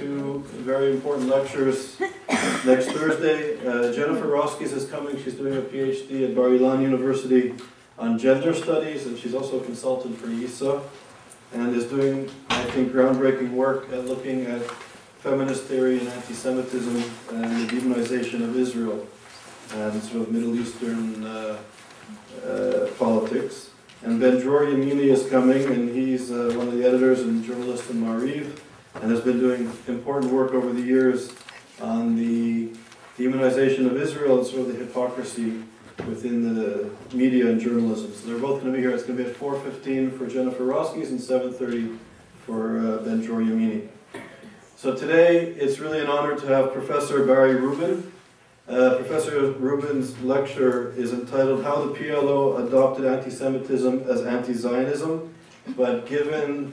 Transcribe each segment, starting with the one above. two very important lectures next Thursday. Jennifer Roskis is coming. She's doing a PhD at Bar-Ilan University on gender studies, and she's also a consultant for ISA, and is doing, I think, groundbreaking work at looking at feminist theory and anti-Semitism and the demonization of Israel and sort of Middle Eastern politics. And Ben Dror Yemini is coming, and he's one of the editors and journalists in Mariv, and has been doing important work over the years on the demonization of Israel and sort of the hypocrisy within the media and journalism. So they're both going to be here. It's going to be at 4:15 for Jennifer Roskis and 7:30 for Ben Dror Yemini. So today, it's really an honor to have Professor Barry Rubin. Professor Rubin's lecture is entitled How the PLO Adopted Anti-Semitism as Anti-Zionism, but given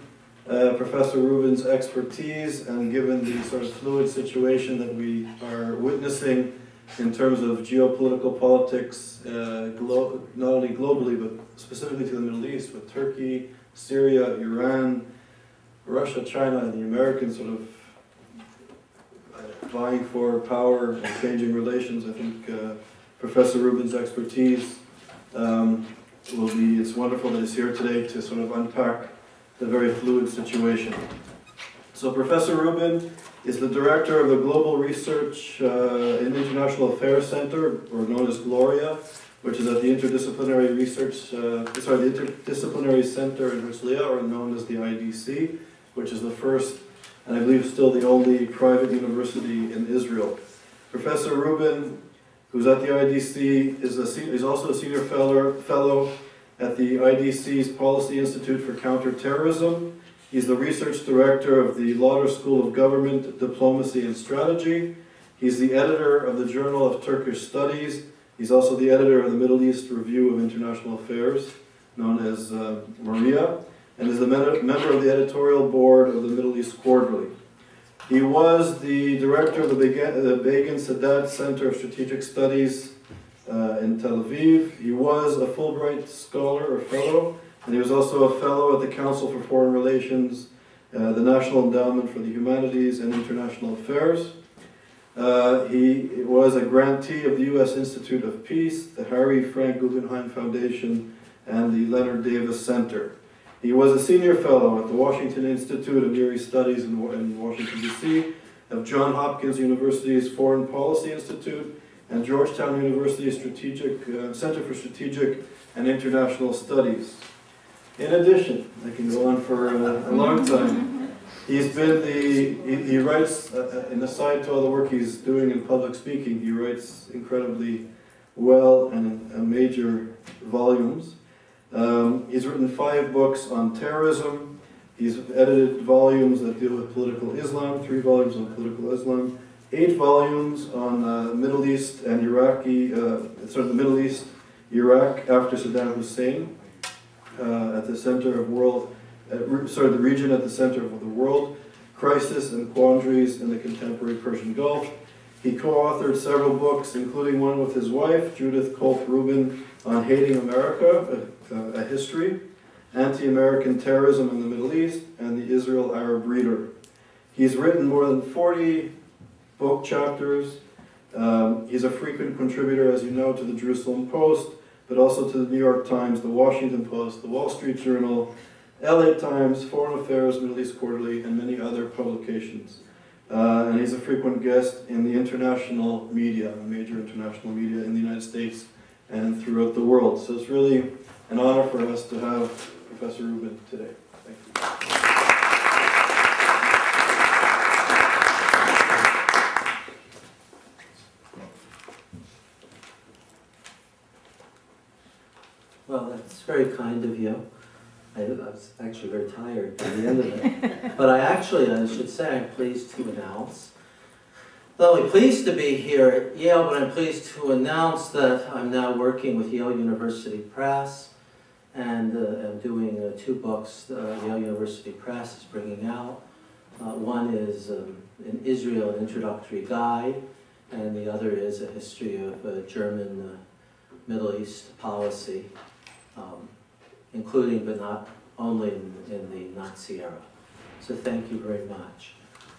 Professor Rubin's expertise and given the sort of fluid situation that we are witnessing in terms of geopolitical politics, not only globally, but specifically to the Middle East, with Turkey, Syria, Iran, Russia, China, and the American sort of vying for power and changing relations, I think Professor Rubin's expertise will be, it's wonderful that he's here today to sort of unpack the very fluid situation. So Professor Rubin is the director of the Global Research in International Affairs Center, or known as GLORIA, which is at the Interdisciplinary Center in Herzliya, or known as the IDC, which is the first and I believe still the only private university in Israel. Professor Rubin, who's at the IDC, is also a senior fellow at the IDC's Policy Institute for Counterterrorism. He's the research director of the Lauder School of Government, Diplomacy, and Strategy. He's the editor of the Journal of Turkish Studies. He's also the editor of the Middle East Review of International Affairs, known as MERIA, and is a member of the editorial board of the Middle East Quarterly. He was the director of the Begin-Sadat Center of Strategic Studies in Tel Aviv. He was a Fulbright scholar or fellow, and he was also a fellow at the Council for Foreign Relations, the National Endowment for the Humanities and International Affairs. He was a grantee of the U.S. Institute of Peace, the Harry Frank Guggenheim Foundation, and the Leonard Davis Center. He was a senior fellow at the Washington Institute of Near East Studies in Washington, D.C., of Johns Hopkins University's Foreign Policy Institute, and Georgetown University's Center for Strategic and International Studies. In addition, I can go on for a long time. He's been he writes, and aside to all the work he's doing in public speaking, he writes incredibly well and in major volumes. He's written 5 books on terrorism. He's edited volumes that deal with political Islam, 3 volumes on political Islam, 8 volumes on Middle East and Iraqi, the Middle East, Iraq after Saddam Hussein, the region at the center of the world, crisis and quandaries in the contemporary Persian Gulf. He co-authored several books, including one with his wife, Judith Kolf Rubin, on Hating America, a History, Anti-American Terrorism in the Middle East, and the Israel-Arab Reader. He's written more than 40 book chapters. He's a frequent contributor, as you know, to the Jerusalem Post, but also to the New York Times, the Washington Post, the Wall Street Journal, LA Times, Foreign Affairs, Middle East Quarterly, and many other publications. And he's a frequent guest in the international media, major international media in the United States and throughout the world. So it's really an honor for us to have Professor Rubin today. Thank you. Well, that's very kind of you. I was actually very tired by the end of it. But I should say, I'm pleased to announce, not only pleased to be here at Yale, but I'm pleased to announce that I'm now working with Yale University Press, and I'm doing 2 books Yale University Press is bringing out. One is in Israel, an introductory guide, and the other is a history of German Middle East policy, including but not only in the Nazi era. So thank you very much.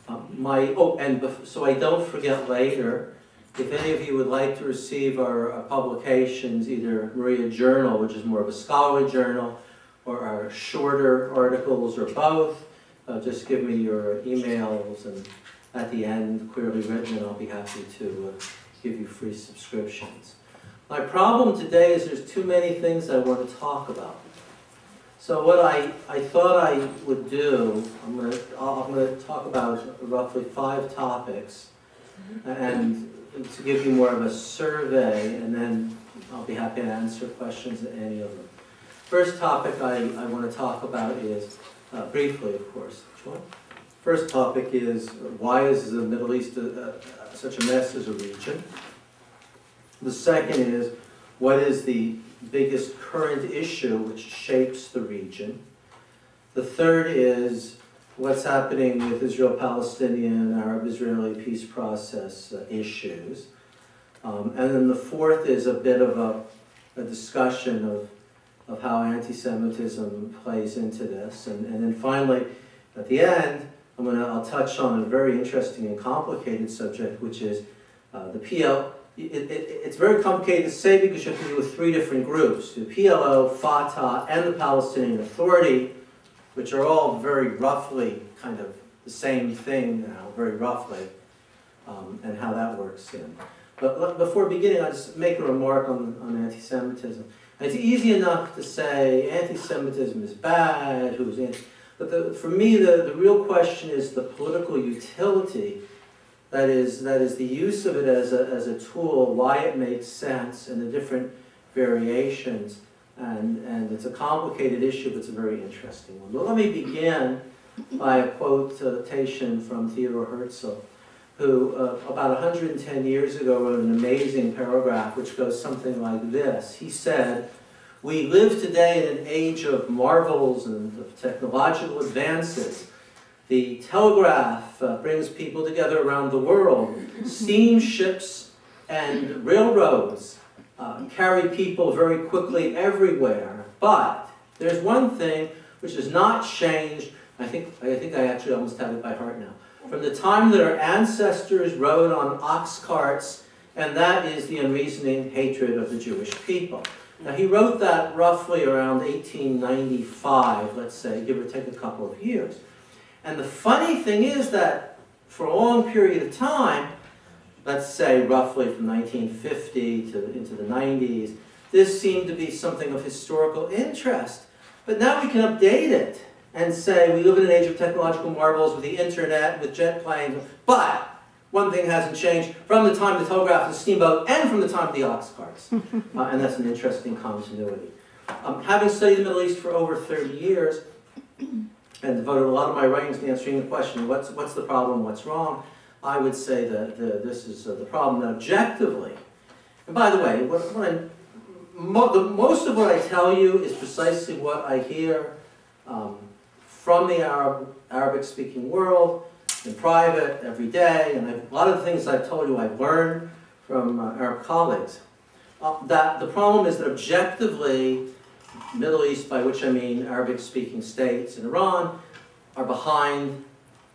So I don't forget later, if any of you would like to receive our publications, either MERIA Journal, which is more of a scholarly journal, or our shorter articles, or both, just give me your emails, and at the end, clearly written, and I'll be happy to give you free subscriptions. My problem today is there's too many things I want to talk about. So what I thought I would do, I'm going to talk about roughly 5 topics, and to give you more of a survey, and then I'll be happy to answer questions at any of them. First topic I want to talk about is, briefly of course, first topic is, why is the Middle East such a mess as a region? The second is, what is the biggest current issue which shapes the region? The third is, what's happening with Israel-Palestinian, Arab-Israeli peace process issues. And then the fourth is a bit of a discussion of how anti-Semitism plays into this. And then finally, at the end, I'll touch on a very interesting and complicated subject, which is the PLO. It's very complicated to say because you have to deal with 3 different groups, the PLO, Fatah, and the Palestinian Authority, which are all very roughly kind of the same thing now, very roughly, and how that works in. But before beginning, I'll just make a remark on anti-Semitism. It's easy enough to say anti-Semitism is bad, who's anti, but for me the real question is the political utility. That is the use of it as a tool, why it makes sense, and the different variations. And it's a complicated issue, but it's a very interesting one. But let me begin by a quotation from Theodor Herzl, who about 110 years ago wrote an amazing paragraph which goes something like this. He said, "We live today in an age of marvels and of technological advances. The telegraph brings people together around the world. Steamships and railroads carry people very quickly everywhere. But there's one thing which has not changed. I think I actually almost have it by heart now. From the time that our ancestors rode on ox carts, and that is the unreasoning hatred of the Jewish people." Now he wrote that roughly around 1895, let's say, give or take a couple of years. And the funny thing is that for a long period of time, let's say roughly from 1950 to into the 90s, this seemed to be something of historical interest. But now we can update it and say we live in an age of technological marvels with the internet, with jet planes, but one thing hasn't changed from the time of the telegraph and the steamboat and from the time of the ox carts. And that's an interesting continuity. Having studied the Middle East for over 30 years, and devoted a lot of my writings to answering the question, what's the problem, what's wrong? I would say that this is the problem. Now, objectively, and by the way, most of what I tell you is precisely what I hear from the Arabic-speaking world, in private, every day, and a lot of the things I've told you I've learned from Arab colleagues. That the problem is that objectively, Middle East, by which I mean Arabic-speaking states and Iran, are behind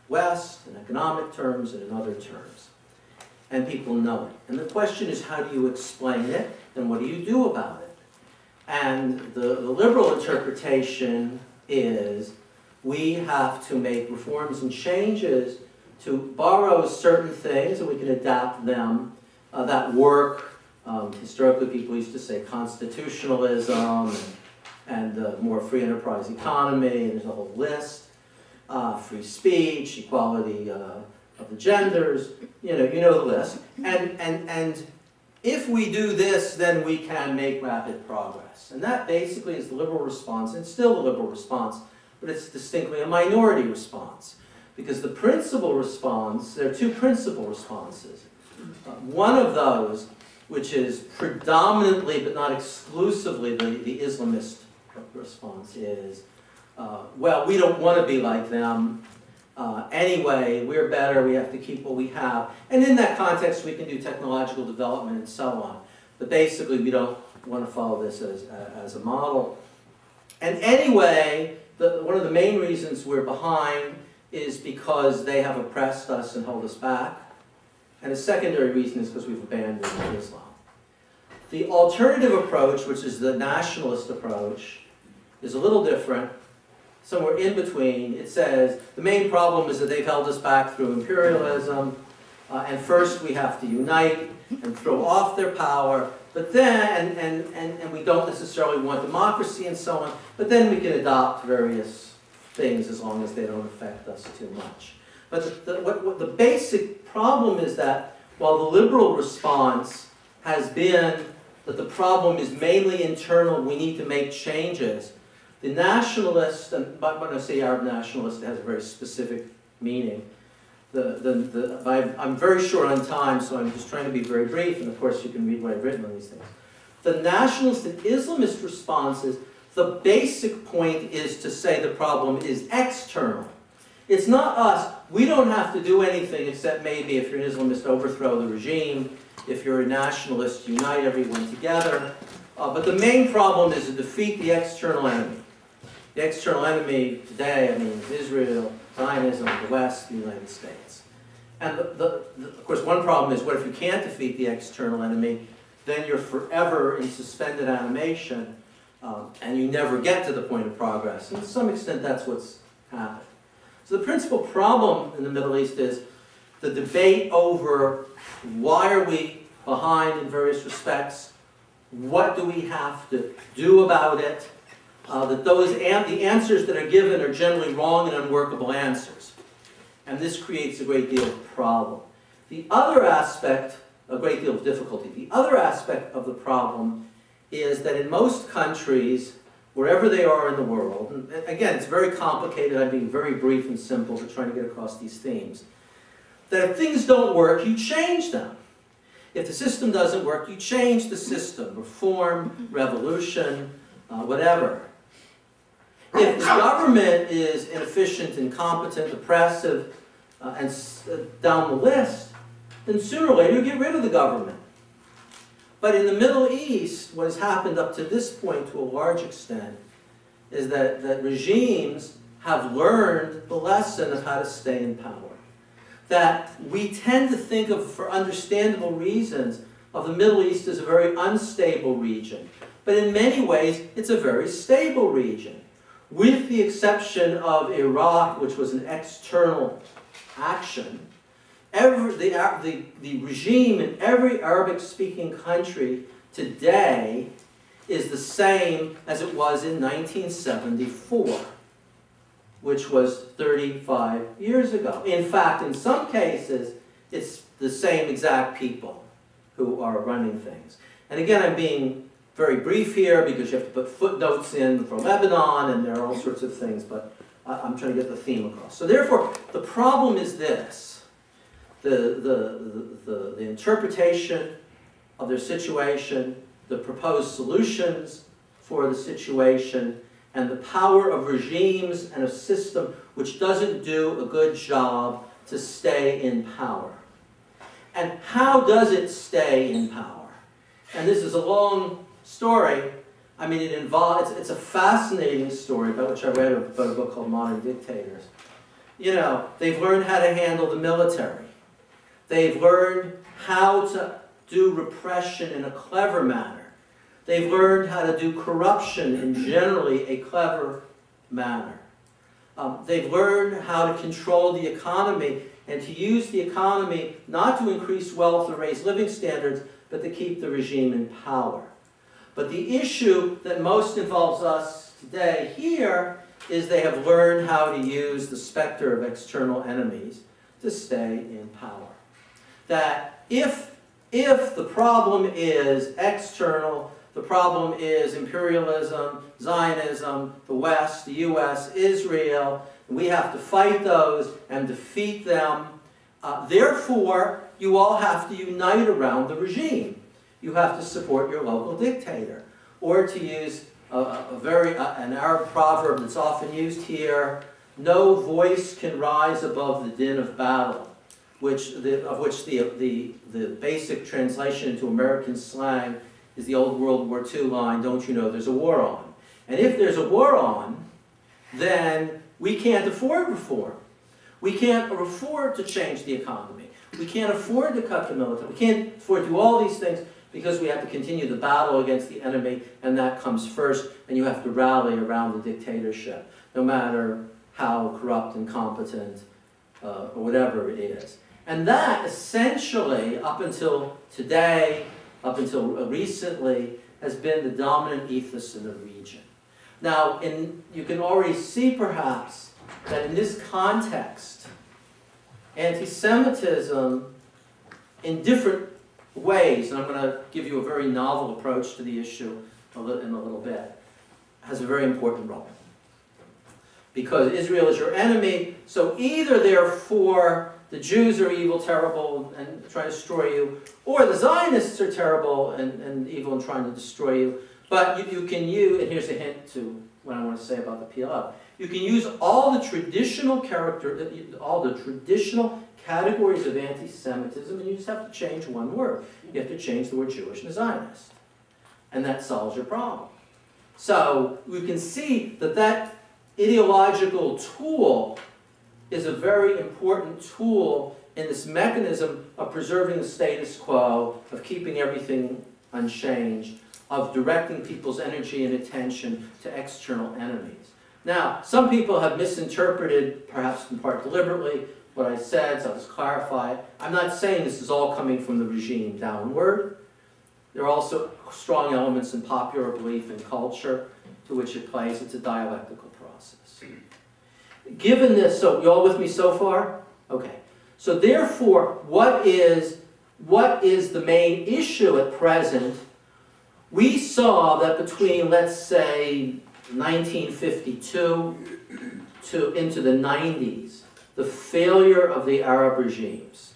West in economic terms and in other terms. And people know it. And the question is, how do you explain it, and what do you do about it? And the liberal interpretation is, we have to make reforms and changes to borrow certain things, and we can adapt them that work. Historically, people used to say constitutionalism, and more free enterprise economy, and there's a whole list. Free speech, equality of the genders, you know the list. And if we do this, then we can make rapid progress. And that basically is the liberal response, and still the liberal response, but it's distinctly a minority response. Because the principal response, there are 2 principal responses. One of those, which is predominantly but not exclusively the Islamist response, is, well, we don't want to be like them. Anyway, we're better, we have to keep what we have. And in that context, we can do technological development and so on. But basically, we don't want to follow this as a model. And anyway, one of the main reasons we're behind is because they have oppressed us and hold us back. And a secondary reason is because we've abandoned Islam. The alternative approach, which is the nationalist approach, is a little different, somewhere in between. It says the main problem is that they've held us back through imperialism, and first we have to unite and throw off their power, but then, and we don't necessarily want democracy and so on, but then we can adopt various things as long as they don't affect us too much. But what the basic problem is that while the liberal response has been that the problem is mainly internal, we need to make changes, the nationalist, and when I say Arab nationalist, it has a very specific meaning. I'm very short on time, so I'm just trying to be very brief, and of course you can read what I've written on these things. The nationalist and Islamist response is, the basic point is to say the problem is external. It's not us. We don't have to do anything except maybe if you're an Islamist, overthrow the regime. If you're a nationalist, unite everyone together. But the main problem is to defeat the external enemy. The external enemy today, I mean, Israel, Zionism, the West, the United States. And of course, one problem is, what if you can't defeat the external enemy? Then you're forever in suspended animation, and you never get to the point of progress. And to some extent, that's what's happened. So the principal problem in the Middle East is the debate over why are we behind in various respects, what do we have to do about it, that the answers that are given are generally wrong and unworkable answers. And this creates a great deal of problem. The other aspect, a great deal of difficulty, the other aspect of the problem is that in most countries, wherever they are in the world, and again, it's very complicated, I'm being very brief and simple for trying to get across these themes, that if things don't work, you change them. If the system doesn't work, you change the system, reform, revolution, whatever. If the government is inefficient, incompetent, oppressive, and down the list, then sooner or later you get rid of the government. But in the Middle East, what has happened up to this point to a large extent is that regimes have learned the lesson of how to stay in power. That we tend to think of, for understandable reasons, of the Middle East as a very unstable region. But in many ways, it's a very stable region, with the exception of Iraq, which was an external action. The regime in every Arabic-speaking country today is the same as it was in 1974, which was 35 years ago. In fact, in some cases, it's the same exact people who are running things. And again, I'm being very brief here because you have to put footnotes in from Lebanon, and there are all sorts of things, but I'm trying to get the theme across. So therefore, the problem is this. The interpretation of their situation, the proposed solutions for the situation, and the power of regimes and a system which doesn't do a good job to stay in power. And how does it stay in power? And this is a long story. I mean, it's a fascinating story, about which I read about a book called Modern Dictators. You know, they've learned how to handle the military. They've learned how to do repression in a clever manner. They've learned how to do corruption in generally a clever manner. They've learned how to control the economy and to use the economy not to increase wealth or raise living standards, but to keep the regime in power. But the issue that most involves us today here is they have learned how to use the specter of external enemies to stay in power. That if the problem is external, the problem is imperialism, Zionism, the West, the U.S., Israel, we have to fight those and defeat them. Therefore, you all have to unite around the regime. You have to support your local dictator. Or to use an Arab proverb that's often used here, no voice can rise above the din of battle. Of which the basic translation into American slang is the old World War II line, don't you know there's a war on? And if there's a war on, then we can't afford reform. We can't afford to change the economy. We can't afford to cut the military. We can't afford to do all these things because we have to continue the battle against the enemy, and that comes first, and you have to rally around the dictatorship, no matter how corrupt and incompetent or whatever it is. And that essentially, up until today, up until recently, has been the dominant ethos in the region. Now, you can already see, perhaps, that in this context, anti-Semitism, in different ways, and I'm going to give you a very novel approach to the issue in a little bit, has a very important role. Because Israel is your enemy, so either, therefore, the Jews are evil, terrible, and trying to destroy you, or the Zionists are terrible and evil and trying to destroy you. But you can use, and here's a hint to what I want to say about the PLO, you can use all the traditional categories of anti-Semitism, and you just have to change one word. You have to change the word Jewish to Zionist. And that solves your problem. So you can see that that ideological tool is a very important tool in this mechanism of preserving the status quo, of keeping everything unchanged, of directing people's energy and attention to external enemies. Now, some people have misinterpreted, perhaps in part deliberately, what I said, so I'll just clarify it. I'm not saying this is all coming from the regime downward. There are also strong elements in popular belief and culture to which it plays. It's a dialectical process. Given this, so you all with me so far? Okay. So therefore, what is the main issue at present? We saw that between, let's say, 1952 into the 90s, the failure of the Arab regimes.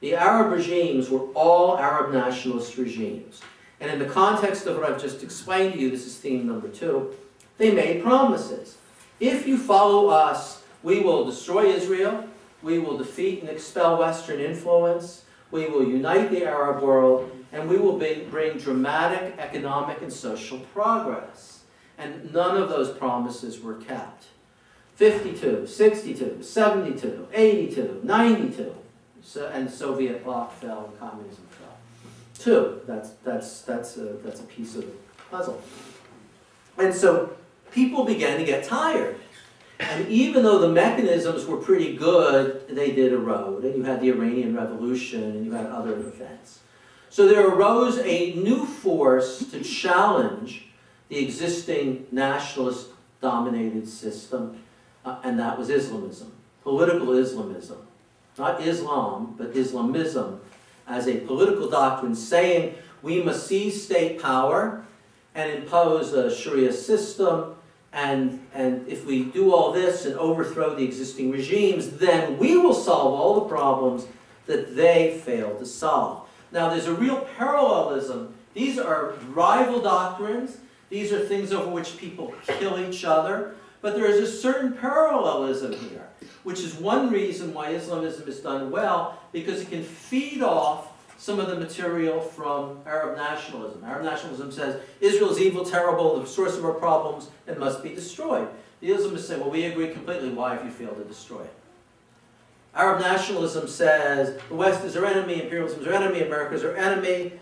The Arab regimes were all Arab nationalist regimes. And in the context of what I've just explained to you, this is theme number 2, they made promises. If you follow us, we will destroy Israel, we will defeat and expel Western influence, we will unite the Arab world, and we will bring dramatic economic and social progress. And none of those promises were kept. 52, 62, 72, 82, 92, and the Soviet bloc fell and communism fell. That's a piece of the puzzle. And so people began to get tired. And even though the mechanisms were pretty good, they did erode. And you had the Iranian Revolution, and you had other events. So there arose a new force to challenge the existing nationalist-dominated system, and that was Islamism, political Islamism. Not Islam, but Islamism as a political doctrine saying we must seize state power and impose a Sharia system, and if we do all this and overthrow the existing regimes, then we will solve all the problems that they failed to solve. Now, there's a real parallelism. These are rival doctrines. These are things over which people kill each other. But there is a certain parallelism here, which is one reason why Islamism is done well, because it can feed off some of the material from Arab nationalism. Arab nationalism says, Israel is evil, terrible, the source of our problems, and must be destroyed. The Islamists say, well, we agree completely. Why have you failed to destroy it? Arab nationalism says, the West is our enemy, imperialism is our enemy, America is our enemy.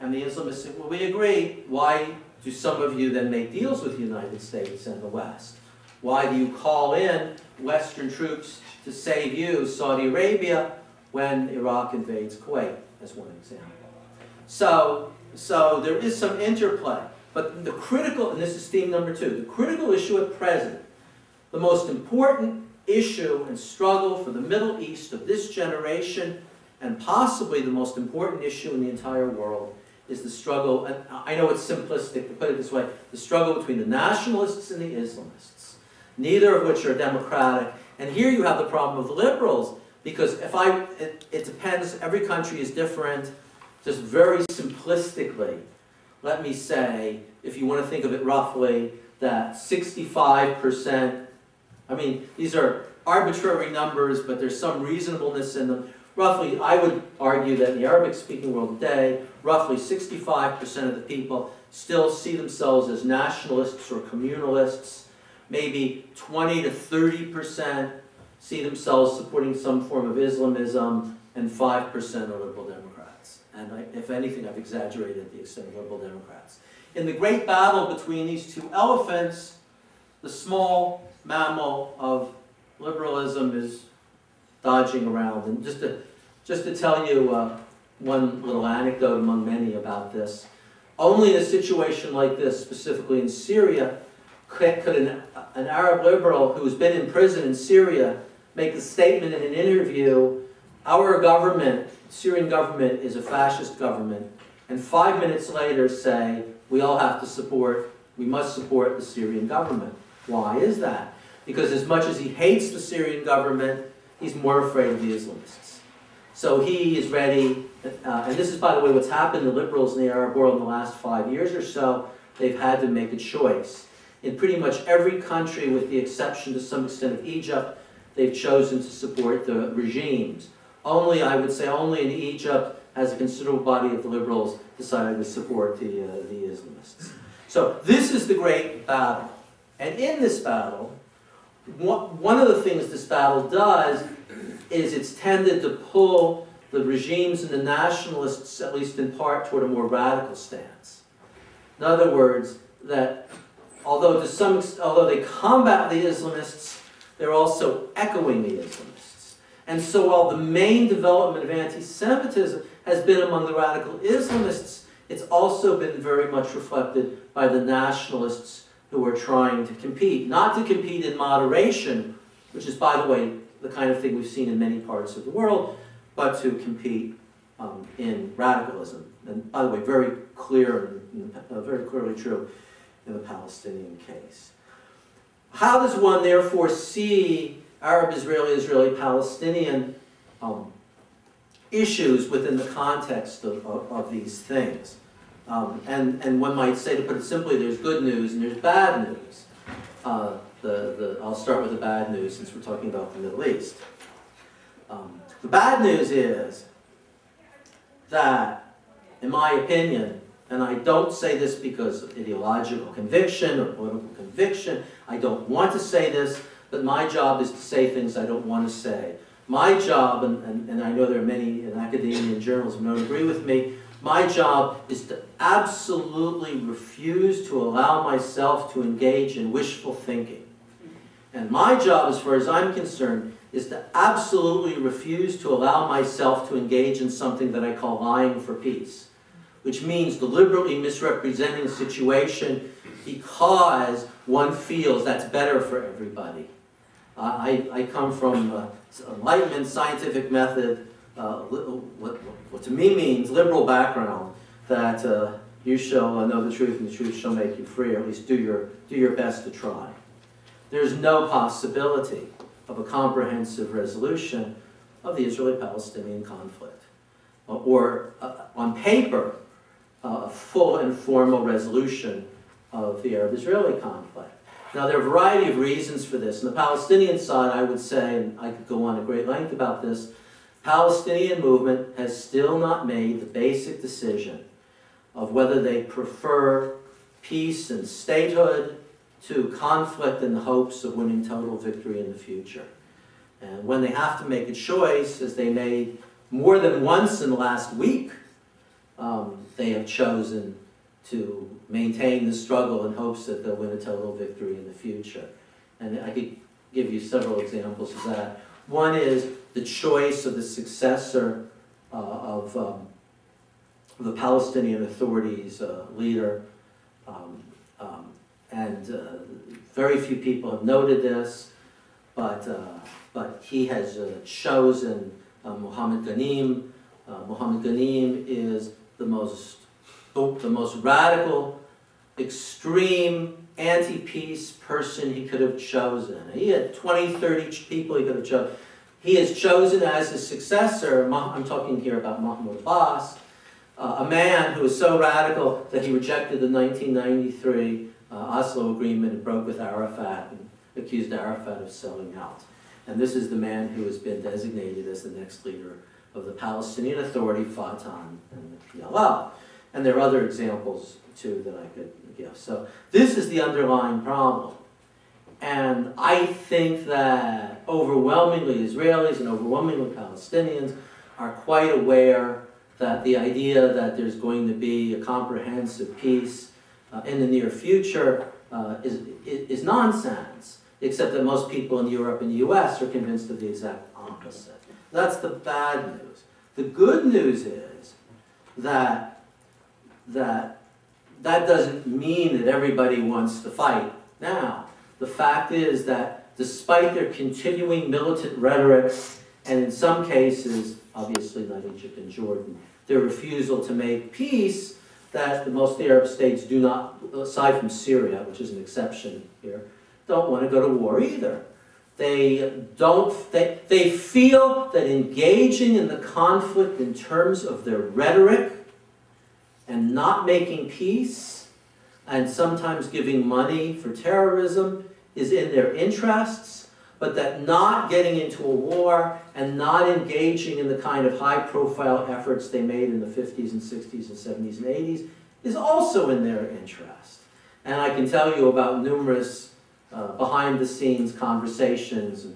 And the Islamists say, well, we agree. Why do some of you then make deals with the United States and the West? Why do you call in Western troops to save you, Saudi Arabia, when Iraq invades Kuwait, as one example? So there is some interplay. But the critical, and this is theme number 2, the critical issue at present, the most important issue and struggle for the Middle East of this generation, and possibly the most important issue in the entire world, is the struggle, and I know it's simplistic to put it this way, the struggle between the nationalists and the Islamists, neither of which are democratic. And here you have the problem of the liberals, because it depends, every country is different. Just very simplistically, let me say, if you want to think of it roughly, that 65%, I mean, these are arbitrary numbers, but there's some reasonableness in them. Roughly, I would argue that in the Arabic-speaking world today, roughly 65% of the people still see themselves as nationalists or communalists. Maybe 20 to 30% see themselves supporting some form of Islamism, and 5% are liberal Democrats. And if anything, I've exaggerated the extent of liberal Democrats. In the great battle between these two elephants, the small mammal of liberalism is dodging around. And just to tell you one little anecdote among many about this, only in a situation like this, specifically in Syria, could an Arab liberal who's been in prison in Syria make the statement in an interview, our government, Syrian government, is a fascist government, and 5 minutes later say, we all have to support, we must support the Syrian government. Why is that? Because as much as he hates the Syrian government, he's more afraid of the Islamists. So he is ready, and this is, by the way, what's happened to liberals in the Arab world in the last 5 years or so. They've had to make a choice. In pretty much every country, with the exception to some extent of Egypt, they've chosen to support the regimes. Only, I would say, only in Egypt has a considerable body of the liberals decided to support the Islamists. So this is the great battle. And in this battle, one of the things this battle does is it's tended to pull the regimes and the nationalists, at least in part, toward a more radical stance. In other words, that although to some extent, although they combat the Islamists, they're also echoing the Islamists. And so while the main development of anti-Semitism has been among the radical Islamists, it's also been very much reflected by the nationalists who are trying to compete. Not to compete in moderation, which is, by the way, the kind of thing we've seen in many parts of the world, but to compete in radicalism. And by the way, very clear, very clearly true in the Palestinian case. How does one therefore see Arab-Israeli, Israeli-Palestinian issues within the context of these things? And one might say, to put it simply, there's good news and there's bad news. I'll start with the bad news, since we're talking about the Middle East. The bad news is that, in my opinion, and I don't say this because of ideological conviction or political conviction, I don't want to say this, but my job is to say things I don't want to say. My job, and I know there are many in academia and journalism who don't agree with me, my job is to absolutely refuse to allow myself to engage in wishful thinking. And my job, as far as I'm concerned, is to absolutely refuse to allow myself to engage in something that I call lying for peace, which means deliberately misrepresenting the situation because one feels that's better for everybody. I come from Enlightenment scientific method, what to me means liberal background, that you shall know the truth and the truth shall make you free, or at least do your best to try. There's no possibility of a comprehensive resolution of the Israeli-Palestinian conflict, or on paper, a full and formal resolution of the Arab-Israeli conflict. Now, there are a variety of reasons for this. On the Palestinian side, I would say, and I could go on at great length about this, the Palestinian movement has still not made the basic decision of whether they prefer peace and statehood to conflict in the hopes of winning total victory in the future. And when they have to make a choice, as they made more than once in the last week, they have chosen to maintain the struggle in hopes that they'll win a total victory in the future. And I could give you several examples of that. One is the choice of the successor of the Palestinian Authority's leader. Very few people have noted this, but he has chosen Muhammad Ghanim. Muhammad Ghanim is the most radical, extreme, anti-peace person he could have chosen. He had 20, 30 people he could have chosen. He has chosen as his successor, I'm talking here about Mahmoud Abbas, a man who was so radical that he rejected the 1993 Oslo Agreement and broke with Arafat and accused Arafat of selling out. And this is the man who has been designated as the next leader of the Palestinian Authority, Fatah, and the PLO. And there are other examples, too, that I could give. So this is the underlying problem. And I think that overwhelmingly Israelis and overwhelmingly Palestinians are quite aware that the idea that there's going to be a comprehensive peace in the near future is nonsense, except that most people in Europe and the US are convinced of the exact opposite. That's the bad news. The good news is that that doesn't mean that everybody wants to fight now. The fact is that despite their continuing militant rhetoric, and in some cases, obviously not Egypt and Jordan, their refusal to make peace, that the most Arab states do not, aside from Syria, which is an exception here, don't want to go to war either. They feel that engaging in the conflict in terms of their rhetoric and not making peace, and sometimes giving money for terrorism, is in their interests, but that not getting into a war and not engaging in the kind of high-profile efforts they made in the 50s and 60s and 70s and 80s is also in their interest. And I can tell you about numerous behind-the-scenes conversations and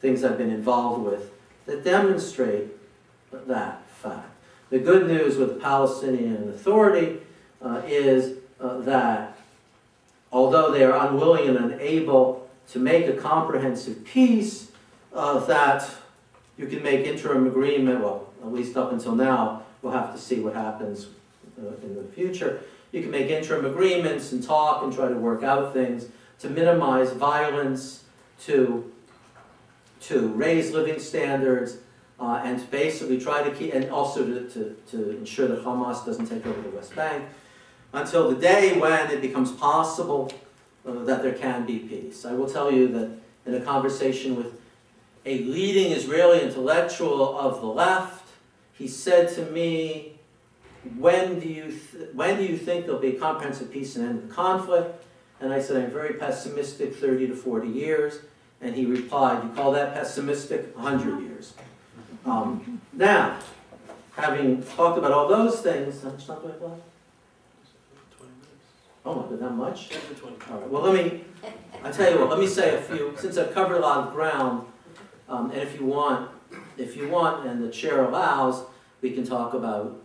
things I've been involved with that demonstrate that fact. The good news with the Palestinian Authority is that although they are unwilling and unable to make a comprehensive peace, that you can make interim agreement, well, at least up until now, we'll have to see what happens in the future. You can make interim agreements and talk and try to work out things to minimize violence, to raise living standards, and to basically try to keep, and also to ensure that Hamas doesn't take over the West Bank, until the day when it becomes possible that there can be peace. I will tell you that in a conversation with a leading Israeli intellectual of the left, he said to me, when do you think there'll be a comprehensive peace and end of conflict? And I said, I'm very pessimistic, 30 to 40 years. And he replied, you call that pessimistic? 100 years. Now, having talked about all those things, how much time do I have left? Oh my God, that much? All right, well, I tell you what, let me say a few, since I've covered a lot of ground, and if you want, and the chair allows, we can talk about,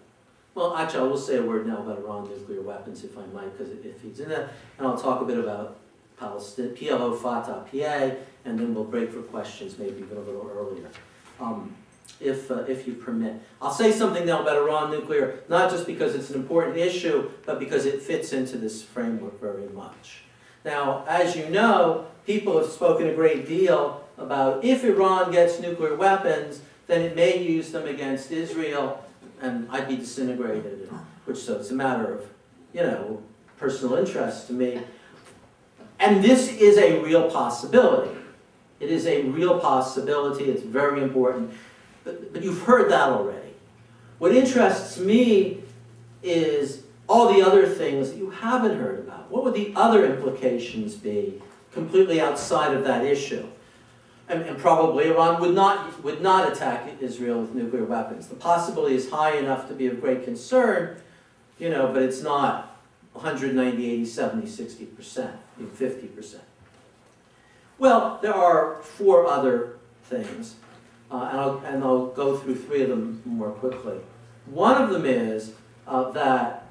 well, actually, I will say a word now about Iran nuclear weapons, if I might, because it feeds in that, and I'll talk a bit about Palestine, PLO, Fatah, PA, and then we'll break for questions, maybe even a little earlier, if you permit. I'll say something now about Iran nuclear, not just because it's an important issue, but because it fits into this framework very much. Now, as you know, people have spoken a great deal about if Iran gets nuclear weapons, then it may use them against Israel, and I'd be disintegrated, which so it's a matter of, you know, personal interest to me. And this is a real possibility. It is a real possibility. It's very important. But you've heard that already. What interests me is all the other things that you haven't heard about. What would the other implications be completely outside of that issue? And probably Iran would not attack Israel with nuclear weapons. The possibility is high enough to be of great concern, you know, but it's not 190, 80, 70, 60%, even 50%. Well, there are four other things. And I'll go through three of them more quickly. One of them is that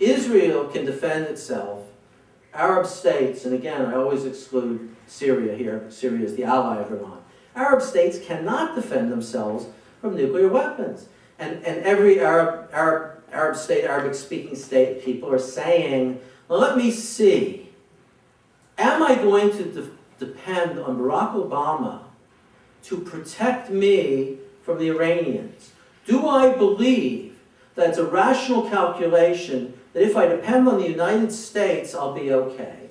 Israel can defend itself. Arab states, and again, I always exclude Syria here. Syria is the ally of Iran. Arab states cannot defend themselves from nuclear weapons. And every Arab state, Arabic-speaking state, people are saying, well, let me see. Am I going to depend on Barack Obama to protect me from the Iranians? Do I believe that it's a rational calculation that if I depend on the United States, I'll be okay?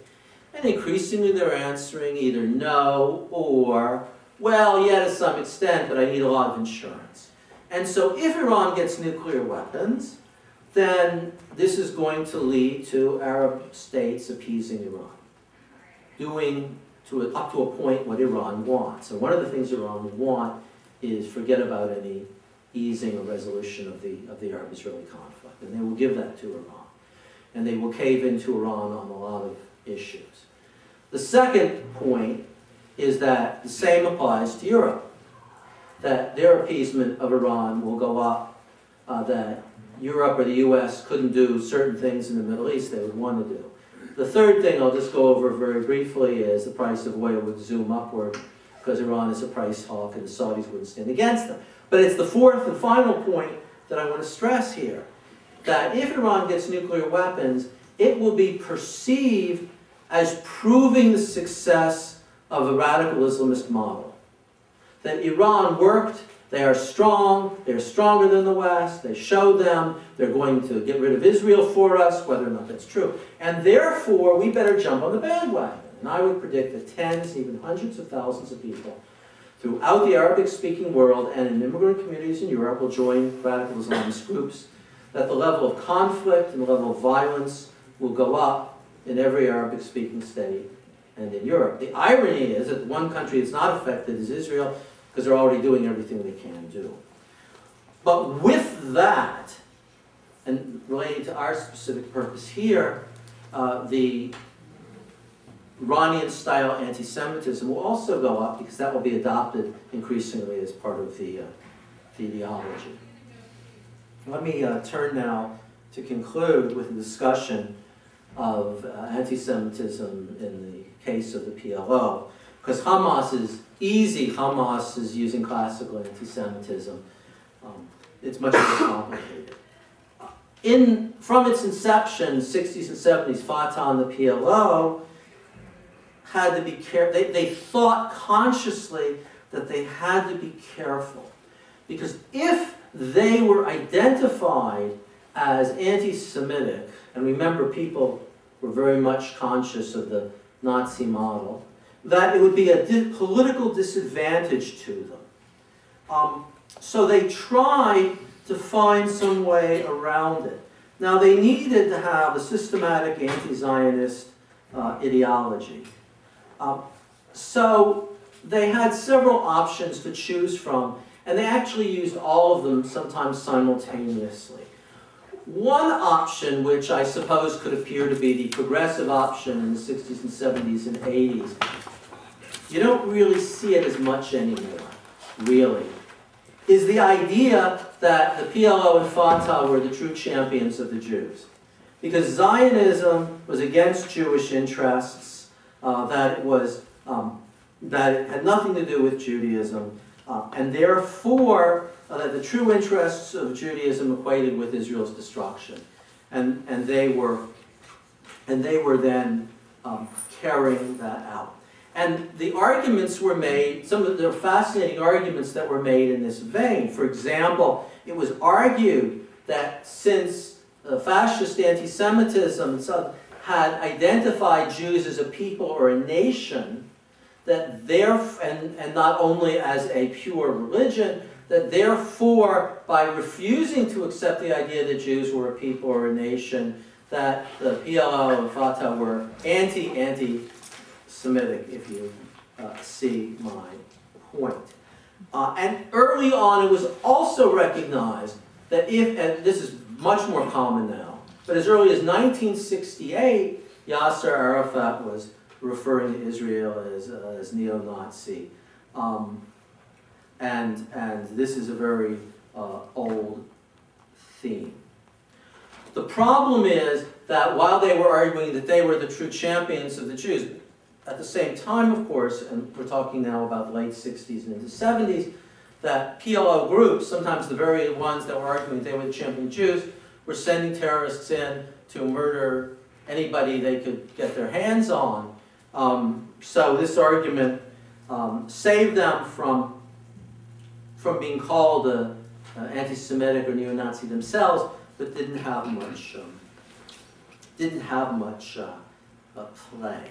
And increasingly they're answering either no or, well, yeah, to some extent, but I need a lot of insurance. And so if Iran gets nuclear weapons, then this is going to lead to Arab states appeasing Iran, doing up to a point what Iran wants. And one of the things Iran would want is forget about any easing or resolution of the Arab-Israeli conflict. And they will give that to Iran. And they will cave into Iran on a lot of issues. The second point is that the same applies to Europe, that their appeasement of Iran will go up, that Europe or the U.S. couldn't do certain things in the Middle East they would want to do. The third thing I'll just go over very briefly is the price of oil would zoom upward because Iran is a price hawk and the Saudis wouldn't stand against them. But it's the fourth and final point that I want to stress here, that if Iran gets nuclear weapons, it will be perceived as proving the success of a radical Islamist model. That Iran worked, they are strong, they're stronger than the West, they showed them, they're going to get rid of Israel for us, whether or not that's true. And therefore, we better jump on the bandwagon. And I would predict that tens, even hundreds of thousands of people throughout the Arabic-speaking world and in immigrant communities in Europe will join radical Islamist groups, that the level of conflict and the level of violence will go up in every Arabic-speaking state and in Europe. The irony is that one country that's not affected is Israel, because they're already doing everything they can do. But with that, and related to our specific purpose here, the Iranian-style anti-Semitism will also go up, because that will be adopted increasingly as part of the ideology. Let me turn now to conclude with a discussion of anti-Semitism in the case of the PLO, because Hamas is using classical anti-Semitism. It's much more complicated. From its inception, 60s and 70s, Fatah and the PLO had to be careful. They thought consciously that they had to be careful, because if they were identified as anti-Semitic, and remember, people were very much conscious of the Nazi model, that it would be a political disadvantage to them. So they tried to find some way around it. Now, they needed to have a systematic anti-Zionist ideology. So they had several options to choose from, and they actually used all of them, sometimes simultaneously. One option, which I suppose could appear to be the progressive option in the 60s and 70s and 80s, you don't really see it as much anymore, really, is the idea that the PLO and Fatah were the true champions of the Jews. Because Zionism was against Jewish interests, that it had nothing to do with Judaism, and therefore that the true interests of Judaism equated with Israel's destruction, and they were then carrying that out. And the arguments were made, some of the fascinating arguments that were made in this vein. For example, it was argued that since fascist anti-Semitism had identified Jews as a people or a nation, that and not only as a pure religion, that therefore, by refusing to accept the idea that Jews were a people or a nation, that the PLO and Fatah were anti-Semitic, if you see my point. And early on, it was also recognized that if, and this is much more common now, but as early as 1968, Yasser Arafat was referring to Israel as neo-Nazi. And this is a very old theme. The problem is that while they were arguing that they were the true champions of the Jews, at the same time, of course, and we're talking now about the late 60s and into the 70s, that PLO groups, sometimes the very ones that were arguing that they were the champion Jews, were sending terrorists in to murder anybody they could get their hands on. So this argument saved them from being called anti-Semitic or neo-Nazi themselves, but didn't have much play.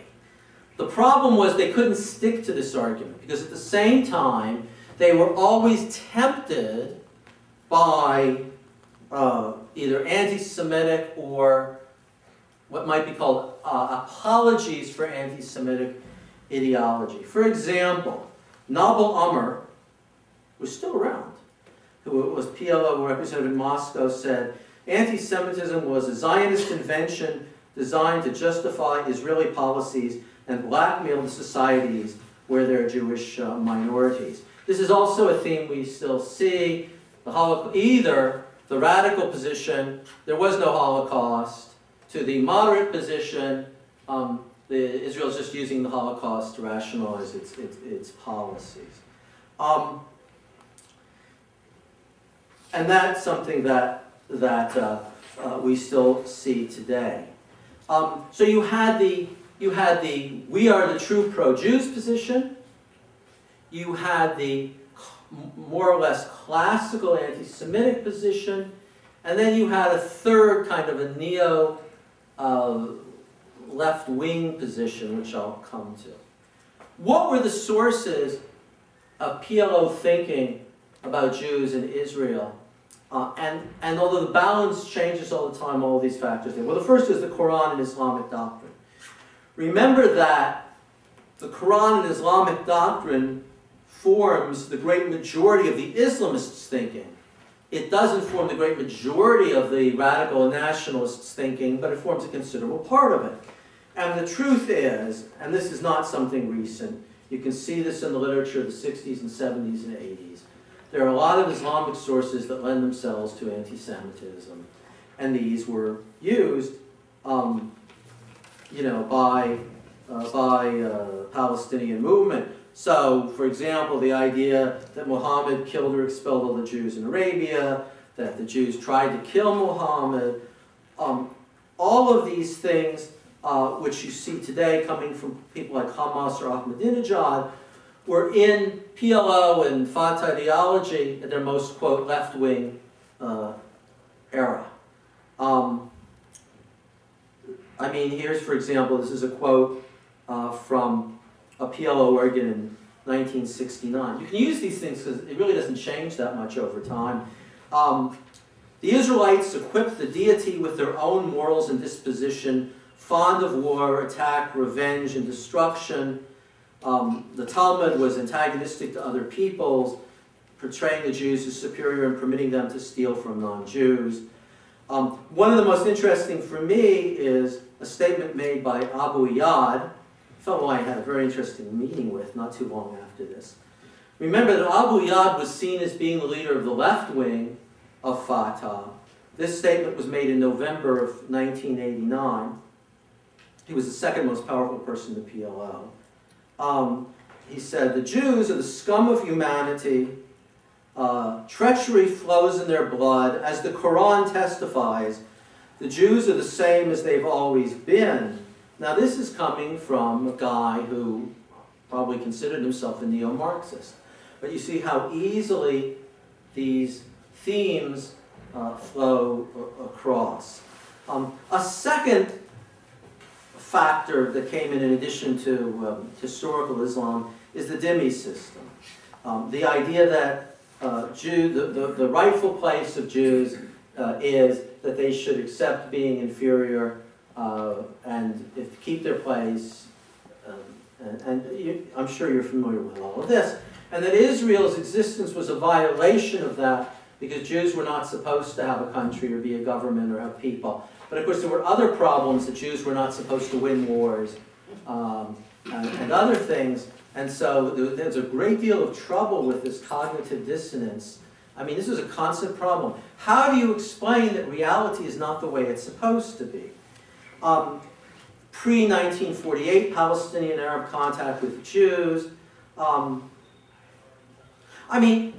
The problem was they couldn't stick to this argument, because at the same time they were always tempted by either anti-Semitic or what might be called apologies for anti-Semitic ideology. For example, Nabeel Umar was still around, who was PLO representative in Moscow, said, "Anti-Semitism was a Zionist invention designed to justify Israeli policies and blackmail the societies where there are Jewish minorities. This is also a theme we still see. The Holocaust, either the radical position, there was no Holocaust, to the moderate position, Israel's just using the Holocaust to rationalize its policies. And that's something that we still see today. So you had the we are the true pro-Jews position. You had the more or less classical anti-Semitic position, and then you had a third kind of a neo left-wing position, which I'll come to. What were the sources of PLO thinking about Jews in Israel? And although the balance changes all the time, all these factors there. Well, the first is the Quran and Islamic doctrine. Remember that the Quran and Islamic doctrine forms the great majority of the Islamists' thinking. It doesn't form the great majority of the radical and nationalists' thinking, but it forms a considerable part of it. And the truth is, and this is not something recent, you can see this in the literature of the 60s and 70s and 80s, there are a lot of Islamic sources that lend themselves to anti-Semitism, and these were used, by Palestinian movement. So, for example, the idea that Muhammad killed or expelled all the Jews in Arabia, that the Jews tried to kill Muhammad, all of these things which you see today coming from people like Hamas or Ahmadinejad were in PLO and Fatah ideology at their most, quote, left-wing era. I mean, here's, for example, this is a quote from a PLO organ in 1969. You can use these things because it really doesn't change that much over time. The Israelites equipped the deity with their own morals and disposition, fond of war, attack, revenge, and destruction. The Talmud was antagonistic to other peoples, portraying the Jews as superior and permitting them to steal from non-Jews. One of the most interesting for me is a statement made by Abu Iyad, fellow I had a very interesting meeting with not too long after this. Remember that Abu Iyad was seen as being the leader of the left wing of Fatah. This statement was made in November of 1989. He was the second most powerful person in the PLO. He said, the Jews are the scum of humanity. Treachery flows in their blood. As the Quran testifies, the Jews are the same as they've always been. Now, this is coming from a guy who probably considered himself a neo-Marxist. But you see how easily these themes flow across. A second factor that came in addition to historical Islam is the dhimmi system. The idea that the rightful place of Jews is that they should accept being inferior and keep their place, and I'm sure you're familiar with all of this, and that Israel's existence was a violation of that because Jews were not supposed to have a country or be a government or have people. But of course there were other problems, that Jews were not supposed to win wars and other things, and so there's a great deal of trouble with this cognitive dissonance. I mean, this is a constant problem. How do you explain that reality is not the way it's supposed to be? Pre-1948 Palestinian-Arab contact with the Jews. I mean,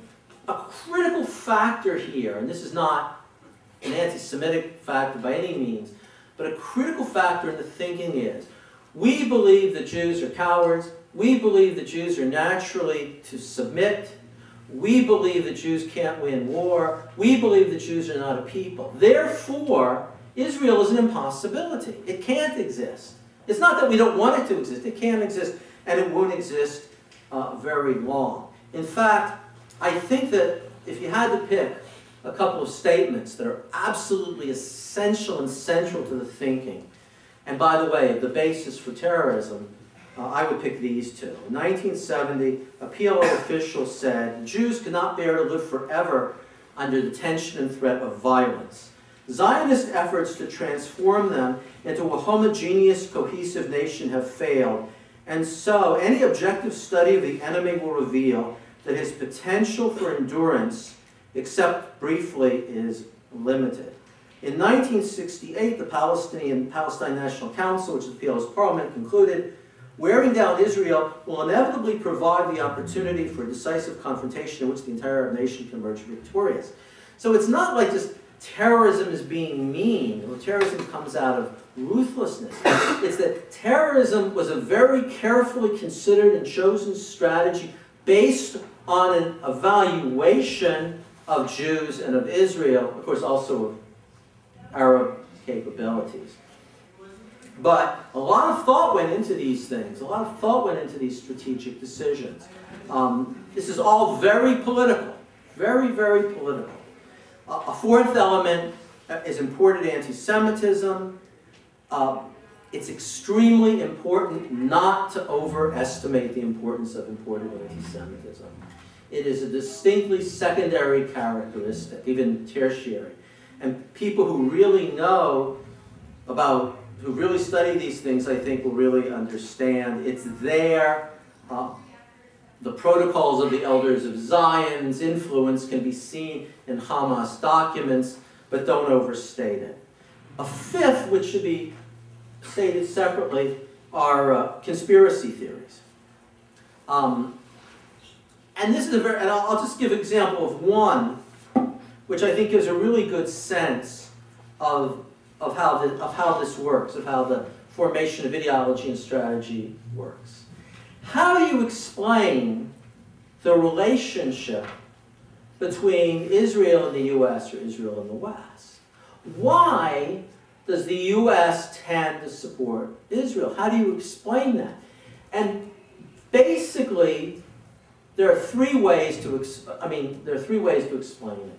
a critical factor here, and this is not an anti-Semitic factor by any means, but a critical factor in the thinking is, we believe the Jews are cowards, we believe the Jews are naturally to submit, we believe the Jews can't win war, we believe the Jews are not a people. Therefore, Israel is an impossibility. It can't exist. It's not that we don't want it to exist. It can't exist, and it won't exist very long. In fact, I think that if you had to pick a couple of statements that are absolutely essential and central to the thinking, and by the way, the basis for terrorism, I would pick these two. In 1970, a PLO official said, Jews cannot bear to live forever under the tension and threat of violence. Zionist efforts to transform them into a homogeneous, cohesive nation have failed, And so any objective study of the enemy will reveal that his potential for endurance, except briefly, is limited. In 1968, the Palestine National Council, which is the PLO's parliament, concluded, "Wearing down Israel will inevitably provide the opportunity for a decisive confrontation in which the entire Arab nation can emerge victorious." So it's not like just terrorism is being mean, or terrorism comes out of ruthlessness. It's that terrorism was a very carefully considered and chosen strategy based on an evaluation of Jews and of Israel, of course also of Arab capabilities. But a lot of thought went into these things. A lot of thought went into these strategic decisions. This is all very political. Very, very political. A fourth element is imported anti-Semitism. It's extremely important not to overestimate the importance of imported anti-Semitism. It is a distinctly secondary characteristic, even tertiary. And people who really know about, who really study these things, I think will really understand. It's there. The protocols of the Elders of Zion's influence can be seen in Hamas documents, but don't overstate it. A fifth, which should be stated separately, are conspiracy theories. And this is a very, and I'll just give an example of one, which I think gives a really good sense of how this works, of how the formation of ideology and strategy works. How do you explain the relationship between Israel and the U.S. or Israel and the West? Why does the U.S. tend to support Israel? How do you explain that? And basically, there are three ways to explain it.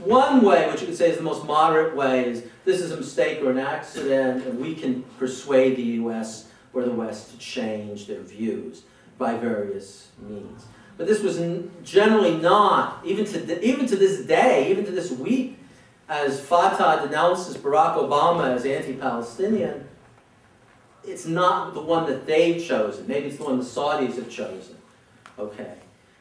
One way, which you could say is the most moderate way, is this is a mistake or an accident, and we can persuade the U.S. or the West to change their views by various means. But this was generally not, even to this day, even to this week, as Fatah denounces Barack Obama as anti-Palestinian, it's not the one that they've chosen. Maybe it's the one the Saudis have chosen. Okay.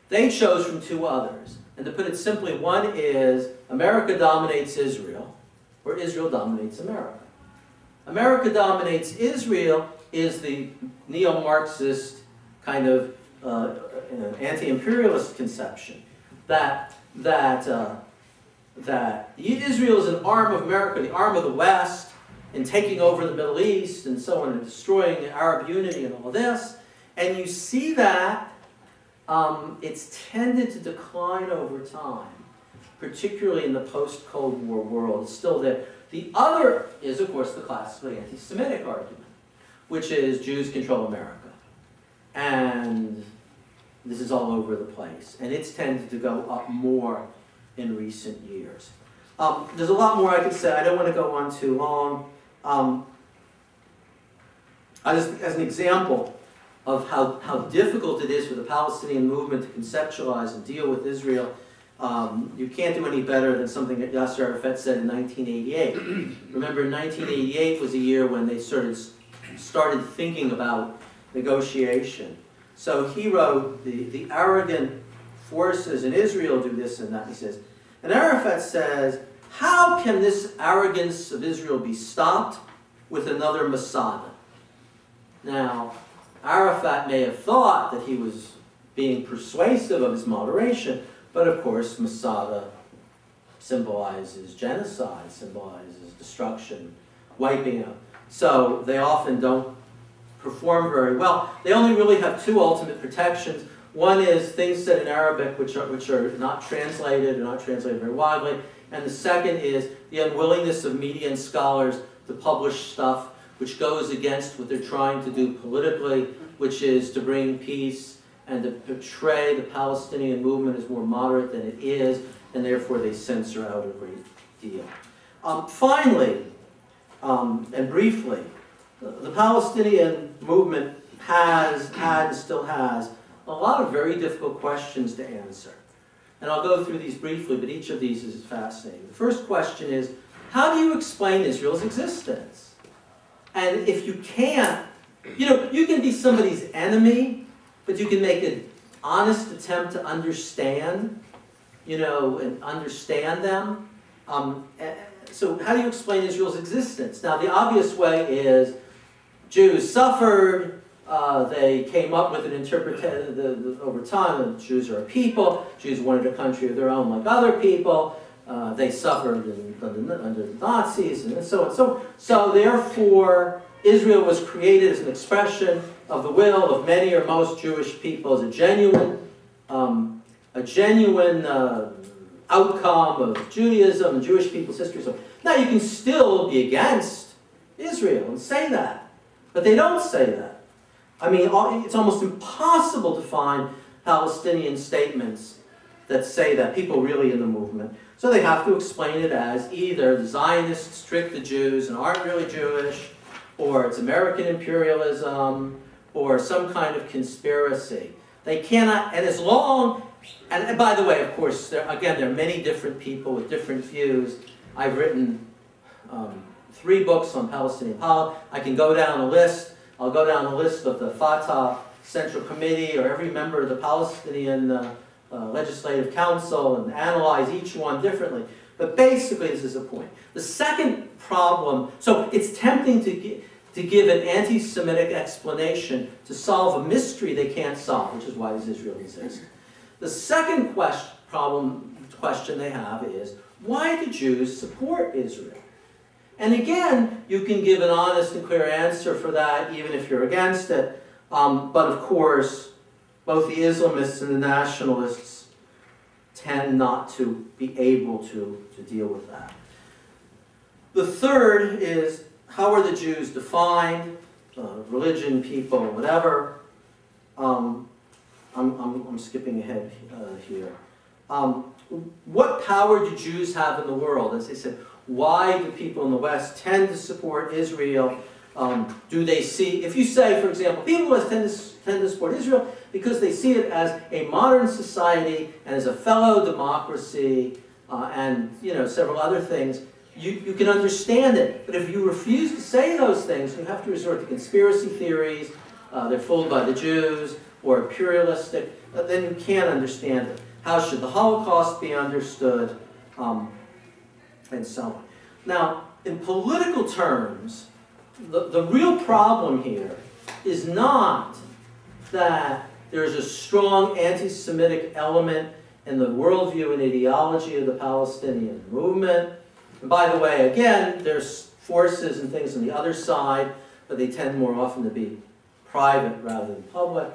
They chose from two others. And to put it simply, one is America dominates Israel, or Israel dominates America. America dominates Israel is the neo-Marxist kind of anti-imperialist conception that Israel is an arm of America, the arm of the West, in taking over the Middle East and so on, and destroying Arab unity and all this. And you see that it's tended to decline over time, particularly in the post-Cold War world. It's still there. The other is, of course, the classically anti-Semitic argument, which is Jews control America. And this is all over the place. And it's tended to go up more in recent years. There's a lot more I could say. I don't want to go on too long. As an example of how difficult it is for the Palestinian movement to conceptualize and deal with Israel, you can't do any better than something that Yasser Arafat said in 1988. Remember, 1988 was a year when they started thinking about negotiation. So he wrote, the arrogant forces in Israel do this and that, he says. And Arafat says, how can this arrogance of Israel be stopped with another Masada? Now, Arafat may have thought that he was being persuasive of his moderation, but of course Masada symbolizes genocide, symbolizes destruction, wiping out. So they often don't perform very well. They only really have two ultimate protections. One is things said in Arabic which are not translated or not translated very widely. And the second is the unwillingness of media and scholars to publish stuff which goes against what they're trying to do politically, which is to bring peace and to portray the Palestinian movement as more moderate than it is, and therefore they censor out a great deal. Finally, and briefly, the Palestinian movement has had and still has a lot of very difficult questions to answer. And I'll go through these briefly, but each of these is fascinating. The first question is, how do you explain Israel's existence? And if you can't, You know, you can be somebody's enemy, but you can make an honest attempt to understand, you know, and understand them. So how do you explain Israel's existence? Now, the obvious way is Jews suffered. They came up with an interpretation over time. Jews are a people. Jews wanted a country of their own like other people. They suffered under the Nazis and so on. So therefore, Israel was created as an expression of the will of many or most Jewish people as a genuine outcome of Judaism and Jewish people's history. So now you can still be against Israel and say that, but they don't say that. I mean, it's almost impossible to find Palestinian statements that say that, people really in the movement. So they have to explain it as either the Zionists tricked the Jews and aren't really Jewish, or it's American imperialism, or some kind of conspiracy. They cannot, and as long, and by the way, of course, there are many different people with different views. I've written 3 books on Palestinian politics. I can go down a list. I'll go down a list of the Fatah Central Committee or every member of the Palestinian Legislative Council and analyze each one differently. But basically, this is the point. The second problem, so it's tempting to give an anti-Semitic explanation to solve a mystery they can't solve, which is why does Israel exist? The second question they have is, why do Jews support Israel? And again, you can give an honest and clear answer for that, even if you're against it. But of course, both the Islamists and the nationalists tend not to be able to deal with that. The third is, how are the Jews defined? Religion, people, whatever. I'm skipping ahead here. What power do Jews have in the world? As I said, why do people in the West tend to support Israel? Do they see, if you say, for example, people in the West tend to support Israel because they see it as a modern society and as a fellow democracy and, you know, several other things, you can understand it. But if you refuse to say those things, you have to resort to conspiracy theories, they're fooled by the Jews, or imperialistic, then you can't understand it. How should the Holocaust be understood? And so on. Now, in political terms, the real problem here is not that there's a strong anti-Semitic element in the worldview and ideology of the Palestinian movement. And by the way, again, there's forces and things on the other side, but they tend more often to be private rather than public.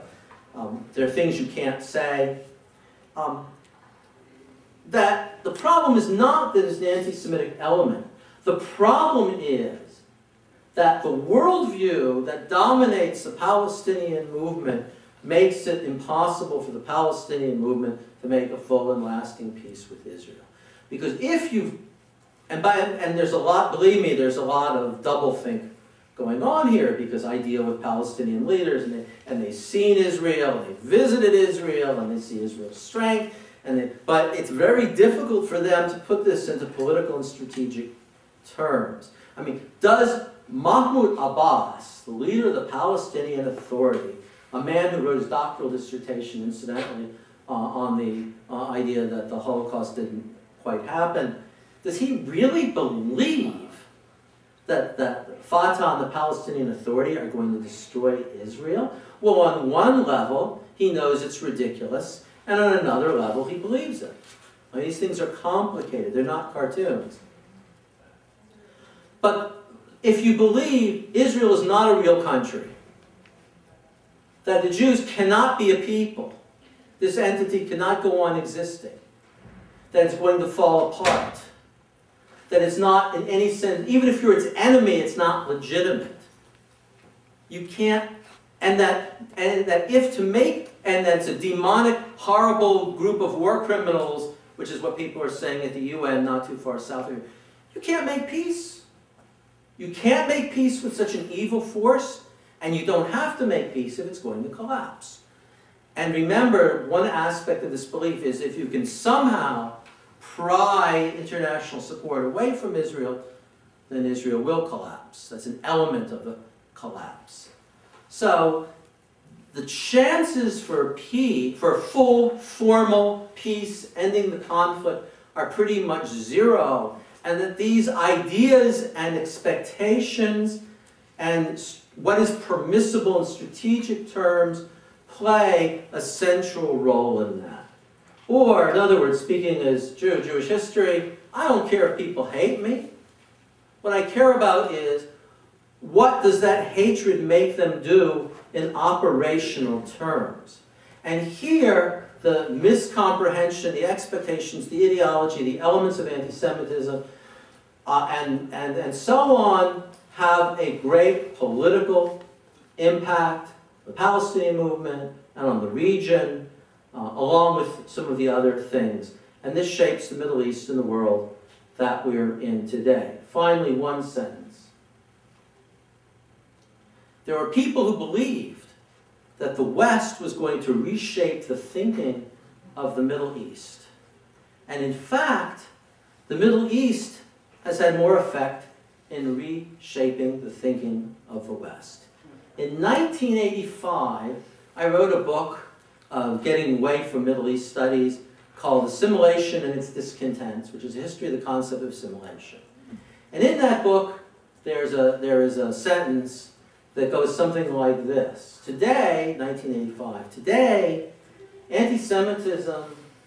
There are things you can't say. That the problem is not that there's an anti-Semitic element. The problem is that the worldview that dominates the Palestinian movement makes it impossible for the Palestinian movement to make a full and lasting peace with Israel. Because if you, and there's a lot, believe me, there's a lot of doublethink going on here, because I deal with Palestinian leaders, and they've seen Israel, and they've visited Israel, and they see Israel's strength, but it's very difficult for them to put this into political and strategic terms. I mean, does Mahmoud Abbas, the leader of the Palestinian Authority, a man who wrote his doctoral dissertation, incidentally, on the idea that the Holocaust didn't quite happen, does he really believe that Fatah and the Palestinian Authority are going to destroy Israel? Well, on one level, he knows it's ridiculous, and on another level, he believes it. I mean, these things are complicated. They're not cartoons. But if you believe Israel is not a real country, that the Jews cannot be a people, this entity cannot go on existing, that it's going to fall apart, that it's not in any sense, even if you're its enemy, it's not legitimate. You can't, and that if to make, and that's a demonic, horrible group of war criminals, which is what people are saying at the UN not too far south of here, you can't make peace. You can't make peace with such an evil force, and you don't have to make peace if it's going to collapse. And remember, one aspect of this belief is if you can somehow pry international support away from Israel, then Israel will collapse. That's an element of the collapse. So the chances for full formal peace ending the conflict are pretty much zero, and that these ideas and expectations and what is permissible in strategic terms play a central role in that. Or, in other words, speaking as Jewish history, I don't care if people hate me. What I care about is, what does that hatred make them do in operational terms? And here, the miscomprehension, the expectations, the ideology, the elements of anti-Semitism, and so on, have a great political impact on the Palestinian movement and on the region, along with some of the other things. And this shapes the Middle East and the world that we're in today. Finally, one sentence. There are people who believed that the West was going to reshape the thinking of the Middle East. And in fact, the Middle East has had more effect in reshaping the thinking of the West. In 1985, I wrote a book getting away from Middle East studies called Assimilation and Its Discontents, which is a history of the concept of assimilation. And in that book, there is a sentence that goes something like this. Today, 1985, today, anti-Semitism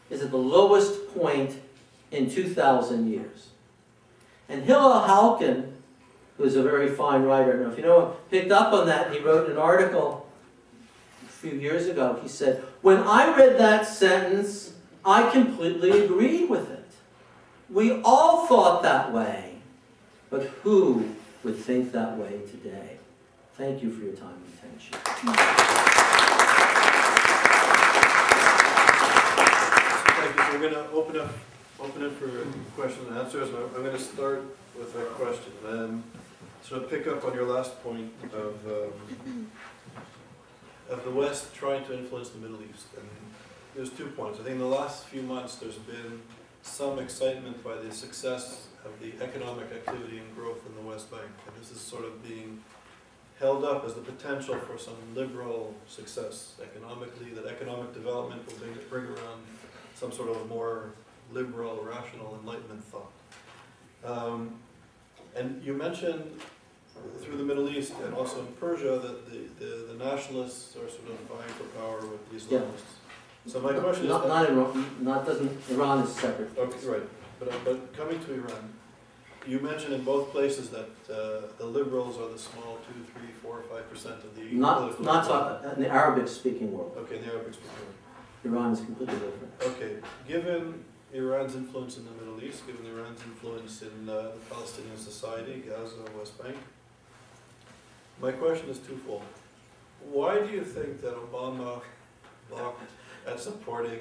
is at the lowest point in 2,000 years. And Hillel Halkin, who's a very fine writer, I don't know if you know him, picked up on that, and he wrote an article a few years ago. He said, when I read that sentence, I completely agreed with it. We all thought that way, but who would think that way today? Thank you for your time and attention. So we're going to open it for questions and answers. I'm going to start with a question, and sort of pick up on your last point of the West trying to influence the Middle East. And there's 2 points. I think in the last few months there's been some excitement by the success of the economic activity and growth in the West Bank, and this is sort of being held up as the potential for some liberal success economically, that economic development will bring around some sort of more liberal, rational, enlightenment thought. And you mentioned through the Middle East and also in Persia that the nationalists are sort of vying for power with the Islamists. Yeah. So my question is... Not Iran. Iran is separate. Okay, right. But coming to Iran, you mentioned in both places that the liberals are the small 2, 3, 4, 5% of the... Not in the Arabic-speaking world. Okay, in the Arabic-speaking world. Iran is completely different. Okay, given Iran's influence in the Middle East, given Iran's influence in the Palestinian society, Gaza, West Bank, my question is twofold. Why do you think that Obama balked at supporting,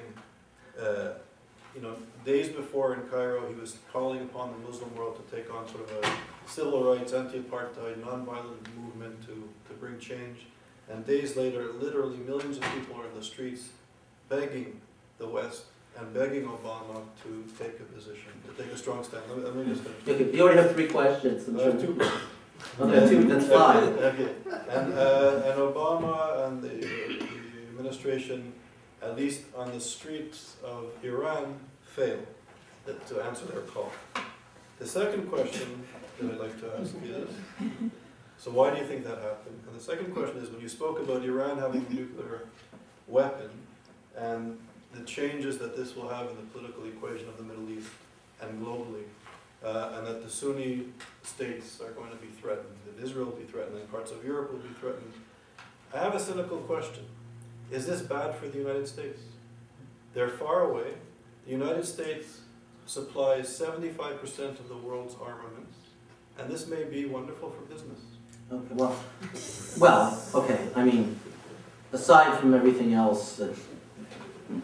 days before in Cairo, he was calling upon the Muslim world to take on sort of a civil rights, anti-apartheid, non-violent movement to bring change, and days later, literally millions of people are in the streets begging the West and begging Obama to take a position, to take a strong stand. Let me just finish. Okay, you already have 3 questions. Two. Okay, 2, that's 5. Okay. And Obama and the administration, at least on the streets of Iran, failed to answer their call. The second question that I'd like to ask is, so why do you think that happened? And the second question is, when you spoke about Iran having a nuclear weapon, and the changes that this will have in the political equation of the Middle East and globally, and that the Sunni states are going to be threatened, that Israel will be threatened, and parts of Europe will be threatened. I have a cynical question. Is this bad for the United States? They're far away. The United States supplies 75% of the world's armaments, and this may be wonderful for business. Okay, well, okay, I mean, aside from everything else that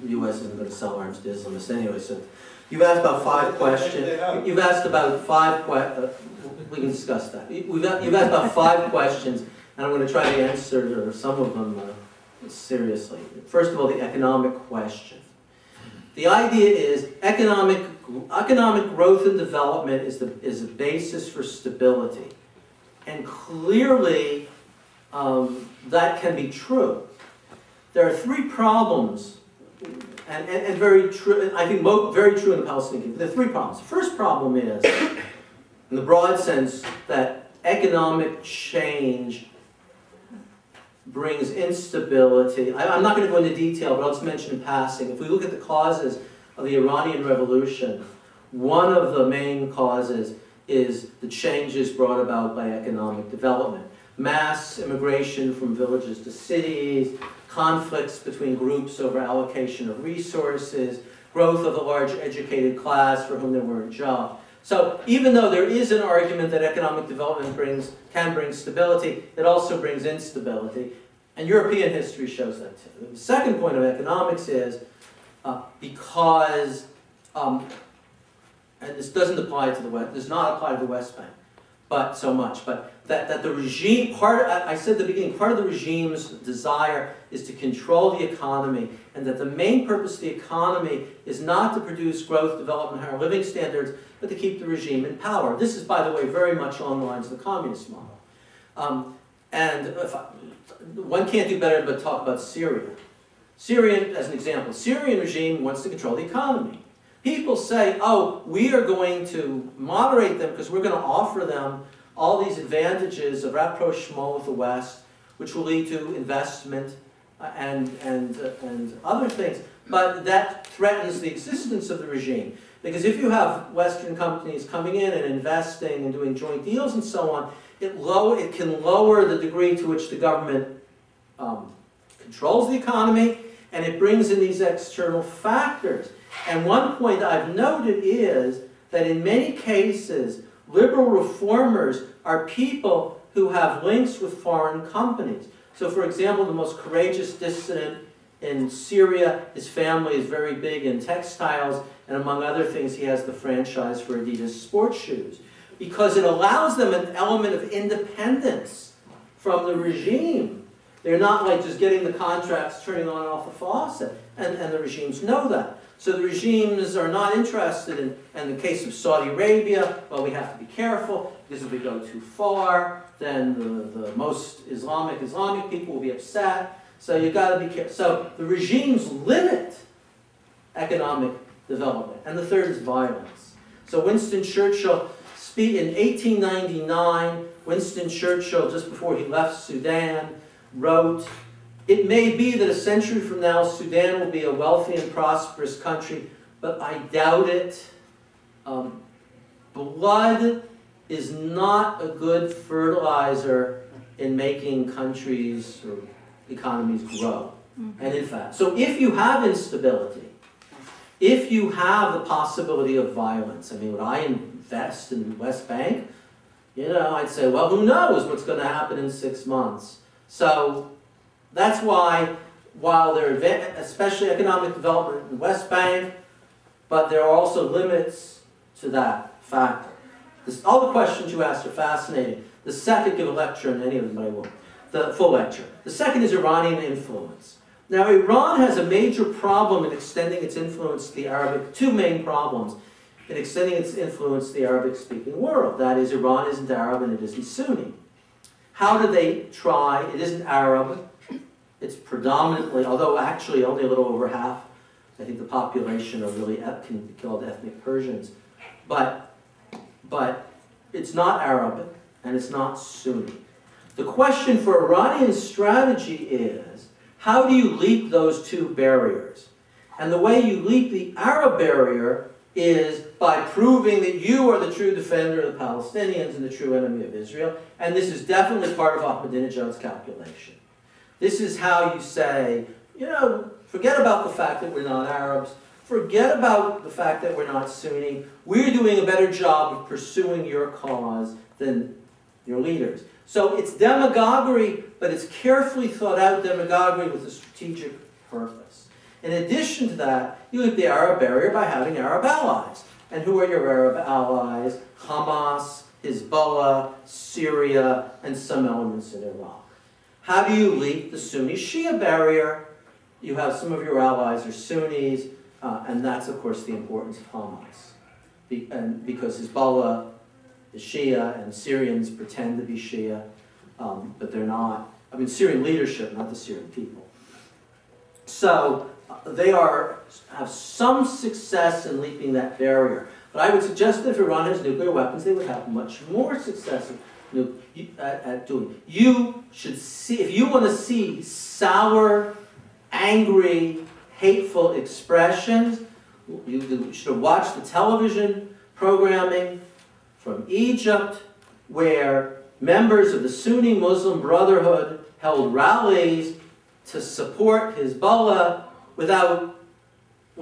the U.S. isn't going to sell arms to Islamists anyway. So you've asked about 5 questions. You've asked about 5 questions. We can discuss that. You've asked about 5 questions, and I'm going to try to answer some of them seriously. First of all, the economic question. The idea is economic growth and development is a basis for stability, and clearly that can be true. There are three problems, and very true, I think very true in the Palestinian community. There are three problems. The first problem is, in the broad sense, that economic change brings instability. I'm not going to go into detail, but I'll just mention in passing. If we look at the causes of the Iranian Revolution, one of the main causes is the changes brought about by economic development. Mass immigration from villages to cities, conflicts between groups over allocation of resources, growth of a large educated class for whom there weren't jobs. So even though there is an argument that economic development can bring stability, it also brings instability. And European history shows that too. The second point of economics is because, and this doesn't apply to the West, does not apply to the West Bank, but so much, but that the regime, I said at the beginning, part of the regime's desire is to control the economy, and that the main purpose of the economy is not to produce growth, development, higher living standards, but to keep the regime in power. This is, by the way, very much along the lines of the communist model. And one can't do better but talk about Syria. Syria, as an example, the Syrian regime wants to control the economy. People say, oh, we are going to moderate them because we're going to offer them all these advantages of rapprochement with the West, which will lead to investment and other things. But that threatens the existence of the regime. Because if you have Western companies coming in and investing and doing joint deals and so on, it can lower the degree to which the government controls the economy, and it brings in these external factors. And one point I've noted is that in many cases, liberal reformers are people who have links with foreign companies. So for example, the most courageous dissident in Syria, his family is very big in textiles, and among other things, he has the franchise for Adidas sports shoes. Because it allows them an element of independence from the regime. They're not like just getting the contracts, turning on and off the faucet, and the regimes know that. So the regimes are not interested in the case of Saudi Arabia, well, we have to be careful, because if we go too far, then the most Islamic people will be upset. So you've got to be careful. So the regimes limit economic development. And the third is violence. So Winston Churchill, in 1899, Winston Churchill, just before he left Sudan, wrote, "It may be that a century from now, Sudan will be a wealthy and prosperous country, but I doubt it. Blood is not a good fertilizer in making countries or economies grow." And in fact, so if you have instability, if you have the possibility of violence, I mean, would I invest in the West Bank? You know, I'd say, well, who knows what's going to happen in 6 months? So that's why, while there are especially economic development in the West Bank, but there are also limits to that factor. All the questions you asked are fascinating. The second, give a lecture on any of them, but I won't. The full lecture. The second is Iranian influence. Now, Iran has a major problem in extending its influence to the Arabic, two main problems in extending its influence to the Arabic-speaking world. That is, Iran isn't Arab and it isn't Sunni. How do they try? It isn't Arab. It's predominantly, although actually only a little over half, I think the population are really can be called ethnic Persians, but it's not Arabic and it's not Sunni. The question for Iranian strategy is, how do you leap those two barriers? And the way you leap the Arab barrier is by proving that you are the true defender of the Palestinians and the true enemy of Israel, and this is definitely part of Ahmadinejad's calculation. This is how you say, you know, forget about the fact that we're not Arabs. Forget about the fact that we're not Sunni. We're doing a better job of pursuing your cause than your leaders. So it's demagoguery, but it's carefully thought out demagoguery with a strategic purpose. In addition to that, you leap the Arab barrier by having Arab allies. And who are your Arab allies? Hamas, Hezbollah, Syria, and some elements in Iraq. How do you leap the Sunni-Shia barrier? You have some of your allies are Sunnis, and that's, of course, the importance of Hamas. Because Hezbollah is Shia, and Syrians pretend to be Shia, but they're not. I mean, Syrian leadership, not the Syrian people. So they have some success in leaping that barrier. But I would suggest that if Iran has nuclear weapons, they would have much more success at doing. You should see, if you want to see sour, angry, hateful expressions, you should watch the television programming from Egypt, where members of the Sunni Muslim Brotherhood held rallies to support Hezbollah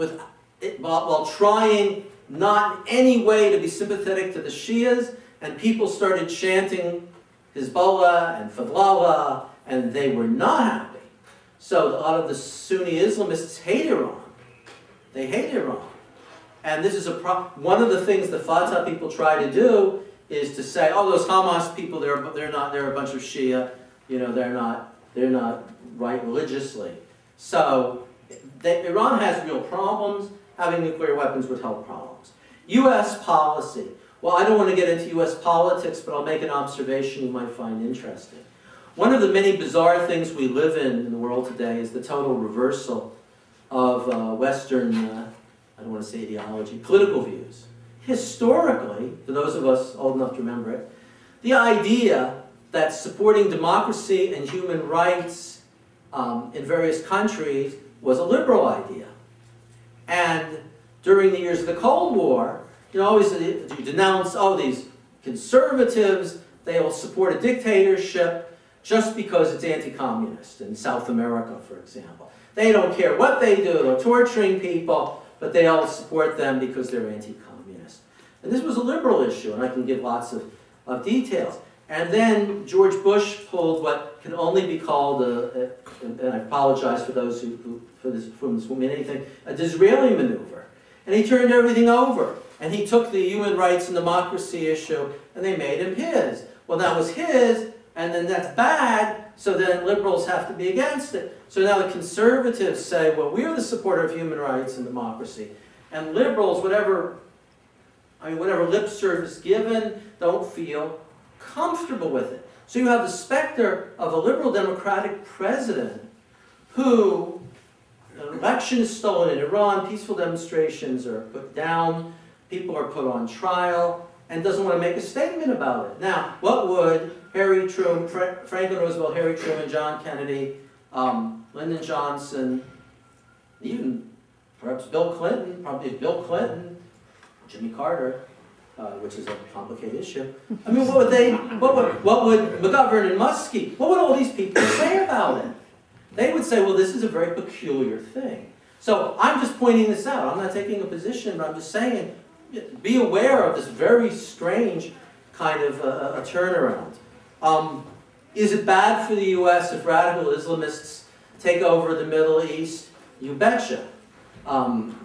while trying not in any way to be sympathetic to the Shias, and people started chanting Hezbollah and Fadlallah, and they were not happy. So a lot of the Sunni Islamists hate Iran. They hate Iran. And this is one of the things the Fatah people try to do is to say, oh, those Hamas people, they're a bunch of Shia, you know, they're not right religiously. So Iran has real problems. Having nuclear weapons would help problems. U.S. policy. Well, I don't want to get into U.S. politics, but I'll make an observation you might find interesting. One of the many bizarre things we live in the world today is the total reversal of Western, I don't want to say ideology, political views. Historically, for those of us old enough to remember it, the idea that supporting democracy and human rights in various countries was a liberal idea. And during the years of the Cold War, you always denounce, oh, these conservatives, they will support a dictatorship just because it's anti-communist in South America, for example. They don't care what they do, they're torturing people, but they all support them because they're anti-communist. And this was a liberal issue, and I can give lots of details. And then George Bush pulled what can only be called, and I apologize for those who won't mean anything, a Disraeli maneuver. And he turned everything over. And he took the human rights and democracy issue, and they made him his. Well, that was his, and then that's bad, so then liberals have to be against it. So now the conservatives say, well, we're the supporter of human rights and democracy. And liberals, whatever lip service given, don't feel comfortable with it. So you have the specter of a liberal democratic president who, an election is stolen in Iran, peaceful demonstrations are put down, people are put on trial, and doesn't want to make a statement about it. Now, what would Harry Truman, Franklin Roosevelt, Harry Truman, John Kennedy, Lyndon Johnson, even perhaps Bill Clinton, Jimmy Carter, which is a complicated issue. I mean, what would McGovern and Muskie, what would all these people say about it? They would say, well, this is a very peculiar thing. So I'm just pointing this out. I'm not taking a position, but I'm just saying, be aware of this very strange kind of a turnaround. Is it bad for the U.S. if radical Islamists take over the Middle East? You betcha.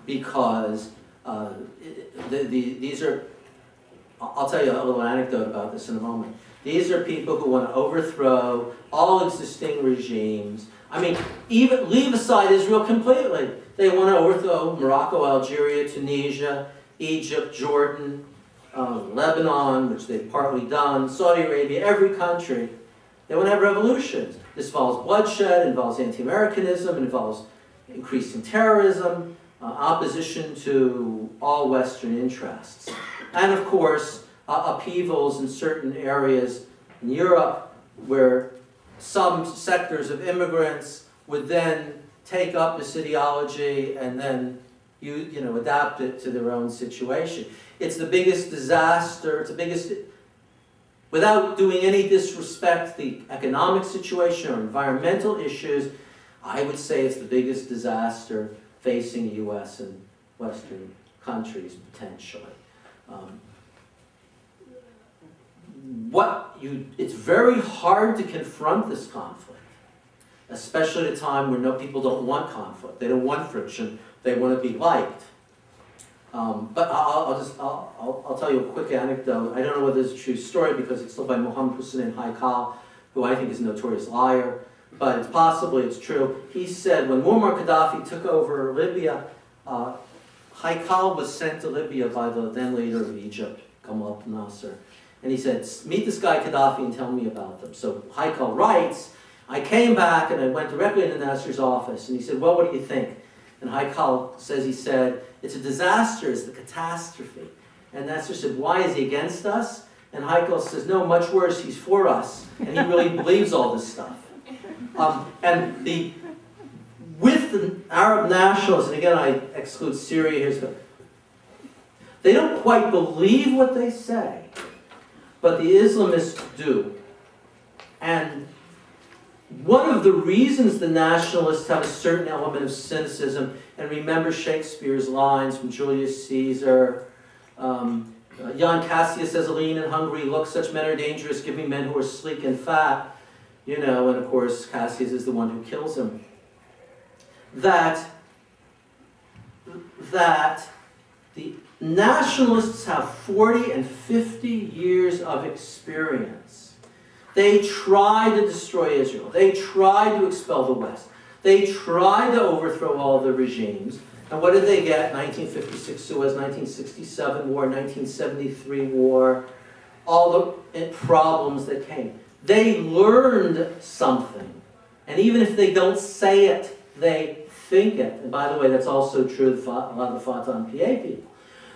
Because these are, I'll tell you a little anecdote about this in a moment. These are people who want to overthrow all existing regimes. I mean, even leave aside Israel completely. They want to overthrow Morocco, Algeria, Tunisia, Egypt, Jordan, Lebanon, which they've partly done, Saudi Arabia, every country. They want to have revolutions. This involves bloodshed, involves anti-Americanism, involves increasing terrorism, opposition to all Western interests. And of course, upheavals in certain areas in Europe where some sectors of immigrants would then take up this ideology and then you know, adapt it to their own situation. It's the biggest disaster, it's the biggest, without doing any disrespect, the economic situation or environmental issues, I would say it's the biggest disaster facing the U.S. and Western countries, potentially. It's very hard to confront this conflict, especially at a time where people don't want conflict. They don't want friction. They want to be liked. But I'll tell you a quick anecdote. I don't know whether it's a true story because it's told by Muhammad Hussein Haikal, who I think is a notorious liar, but it's possibly it's true. He said when Muammar Gaddafi took over Libya, Haikal was sent to Libya by the then leader of Egypt, Gamal Nasser. And he said, meet this guy Gaddafi and tell me about them. So Haikal writes, I came back and I went directly into Nasser's office and he said, well, what do you think? And Haikal says, he said, it's a disaster, it's the catastrophe. And Nasser said, why, is he against us? And Haikal says, no, much worse, he's for us. And he really believes all this stuff. With the Arab nationalists, and again, I exclude Syria here, so they don't quite believe what they say, but the Islamists do. And one of the reasons the nationalists have a certain element of cynicism, and remember Shakespeare's lines from Julius Caesar, Jan Cassius says, lean and hungry, look, such men are dangerous, give me men who are sleek and fat, you know, and of course Cassius is the one who kills him. That the nationalists have 40 and 50 years of experience. They tried to destroy Israel. They tried to expel the West. They tried to overthrow all the regimes. And what did they get? 1956 Suez, 1967 war, 1973 war, all the problems that came. They learned something. And even if they don't say it, they think it. And by the way, that's also true of a lot of the Fatah and PA people.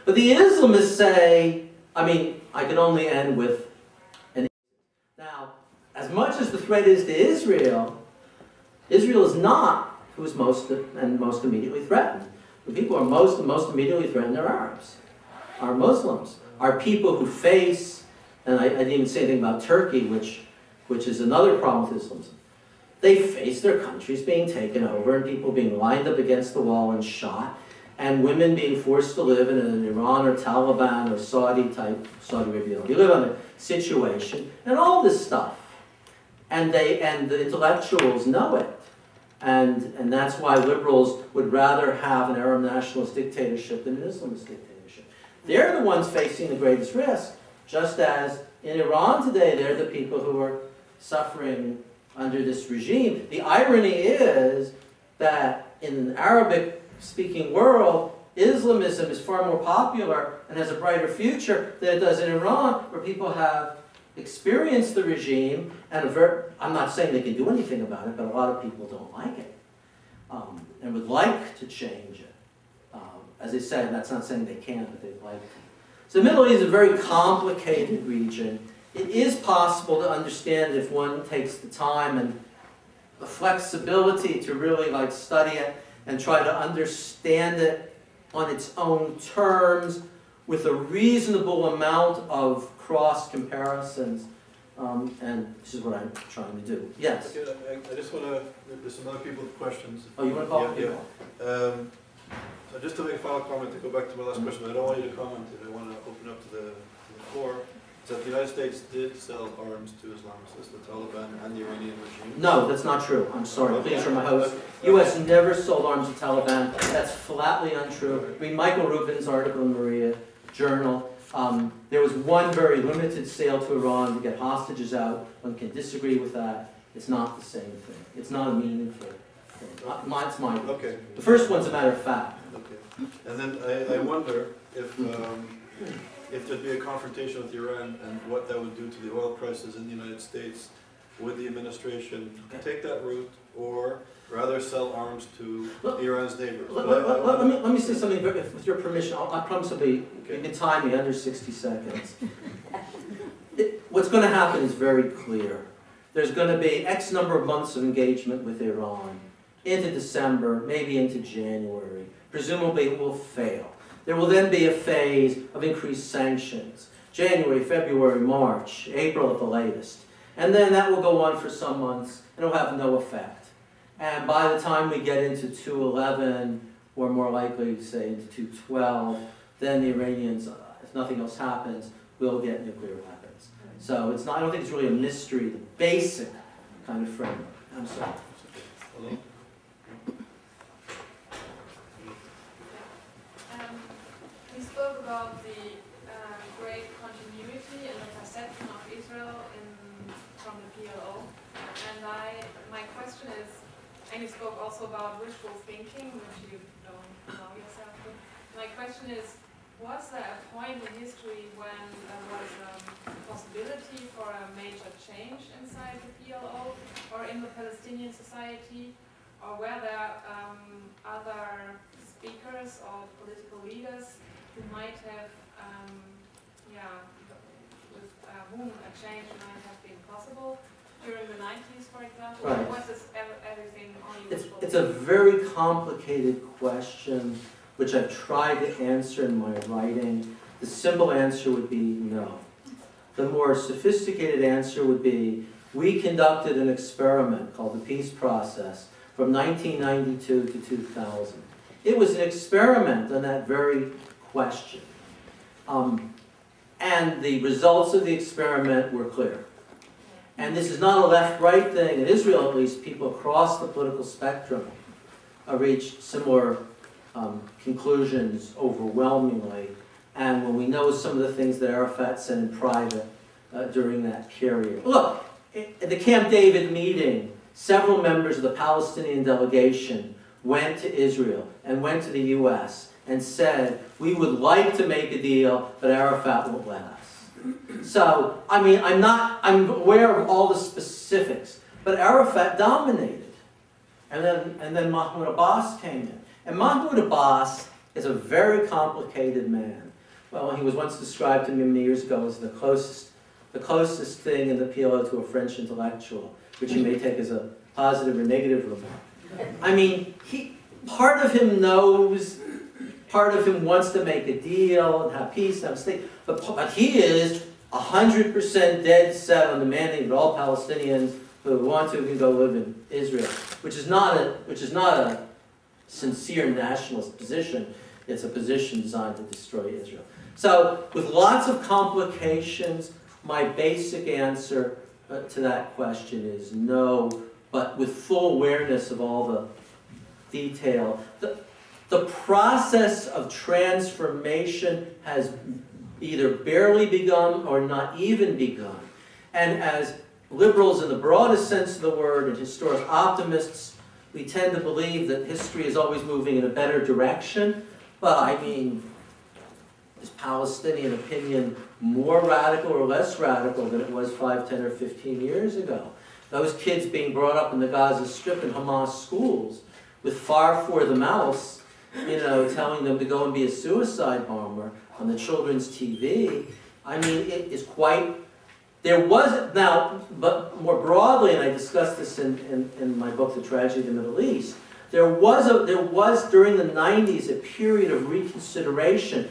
But the Islamists say, I mean, I can only end with an... Now, as much as the threat is to Israel, Israel is not who is most immediately threatened. The people who are most immediately threatened are Arabs, are Muslims, are people who face, and I didn't even say anything about Turkey, which is another problem with Islamism. They face their countries being taken over and people being lined up against the wall and shot, and women being forced to live in an Iran or Taliban or Saudi Arabia. You live on a situation and all this stuff. And the intellectuals know it. And that's why liberals would rather have an Arab nationalist dictatorship than an Islamist dictatorship. They're the ones facing the greatest risk, just as in Iran today, they're the people who are suffering under this regime. The irony is that in an Arabic-speaking world, Islamism is far more popular and has a brighter future than it does in Iran, where people have experienced the regime and I'm not saying they can do anything about it, but a lot of people don't like it and would like to change it. As I said, that's not saying they can't, but they'd like to. So the Middle East is a very complicated region. It is possible to understand if one takes the time and the flexibility to really like study it and try to understand it on its own terms with a reasonable amount of cross-comparisons. And this is what I'm trying to do. Yes? Okay, I just want to... There's some other people with questions. Oh, you want to follow people? Yeah. So just to make a final comment, to go back to my last question, I don't want you to comment, and I want to open up to the floor. That the United States did sell arms to Islamists, the Taliban and the Iranian regime? No, that's not true. I'm sorry. Okay. Please, from my host. U.S. never sold arms to Taliban. That's flatly untrue. Read Michael Rubin's article in MERIA Journal. There was one very limited sale to Iran to get hostages out. One can disagree with that. It's not the same thing. It's not a meaningful thing. That's my view. Okay. The first one's a matter of fact. Okay. And then I wonder if... if there'd be a confrontation with Iran and what that would do to the oil prices in the United States, would the administration take that route or rather sell arms to Iran's neighbors? Let me say something, with your permission. I promise you can time me under 60 seconds. What's going to happen is very clear. There's going to be X number of months of engagement with Iran, into December, maybe into January. Presumably it will fail. There will then be a phase of increased sanctions. January, February, March, April at the latest. And then that will go on for some months, and it will have no effect. And by the time we get into 2011, or more likely, say, into 2012, then the Iranians, if nothing else happens, will get nuclear weapons. So it's not, I don't think it's really a mystery, the basic kind of framework. I'm sorry. Hello? About the great continuity and the perception of Israel from the PLO. And my question is, and you spoke also about wishful thinking, which you don't allow yourself to. My question is, was there a point in history when there was a possibility for a major a change inside the PLO or in the Palestinian society, or whether other speakers or political leaders who might have, with whom a change might have been possible during the 90s, for example? Right. Or was this everything only useful? It's a very complicated question, which I've tried to answer in my writing. The simple answer would be no. The more sophisticated answer would be, we conducted an experiment called the Peace Process from 1992 to 2000. It was an experiment on that very question. And the results of the experiment were clear. And this is not a left-right thing. In Israel, at least, people across the political spectrum reached similar conclusions overwhelmingly. And when we know some of the things that Arafat said in private during that period. Look, at the Camp David meeting, several members of the Palestinian delegation went to Israel and went to the U.S. and said, we would like to make a deal, but Arafat won't let us. So, I mean, I'm aware of all the specifics, but Arafat dominated. And then Mahmoud Abbas came in. And Mahmoud Abbas is a very complicated man. Well, he was once described to me many years ago as the closest thing in the PLO to a French intellectual, which you may take as a positive or negative remark. I mean, part of him knows, part of him wants to make a deal and have peace and have a state, but he is 100% dead set on demanding that all Palestinians who want to can go live in Israel, which is not a sincere nationalist position. It's a position designed to destroy Israel. So, with lots of complications, my basic answer to that question is no, but with full awareness of all the detail. The process of transformation has either barely begun or not even begun. And as liberals in the broadest sense of the word and historic optimists, we tend to believe that history is always moving in a better direction. Well, I mean, is Palestinian opinion more radical or less radical than it was 5, 10, or 15 years ago? Those kids being brought up in the Gaza Strip in Hamas schools with far for the mouse, telling them to go and be a suicide bomber on the children's TV. I mean, it is quite... But more broadly, and I discussed this in my book, The Tragedy of the Middle East, there was during the 90s a period of reconsideration,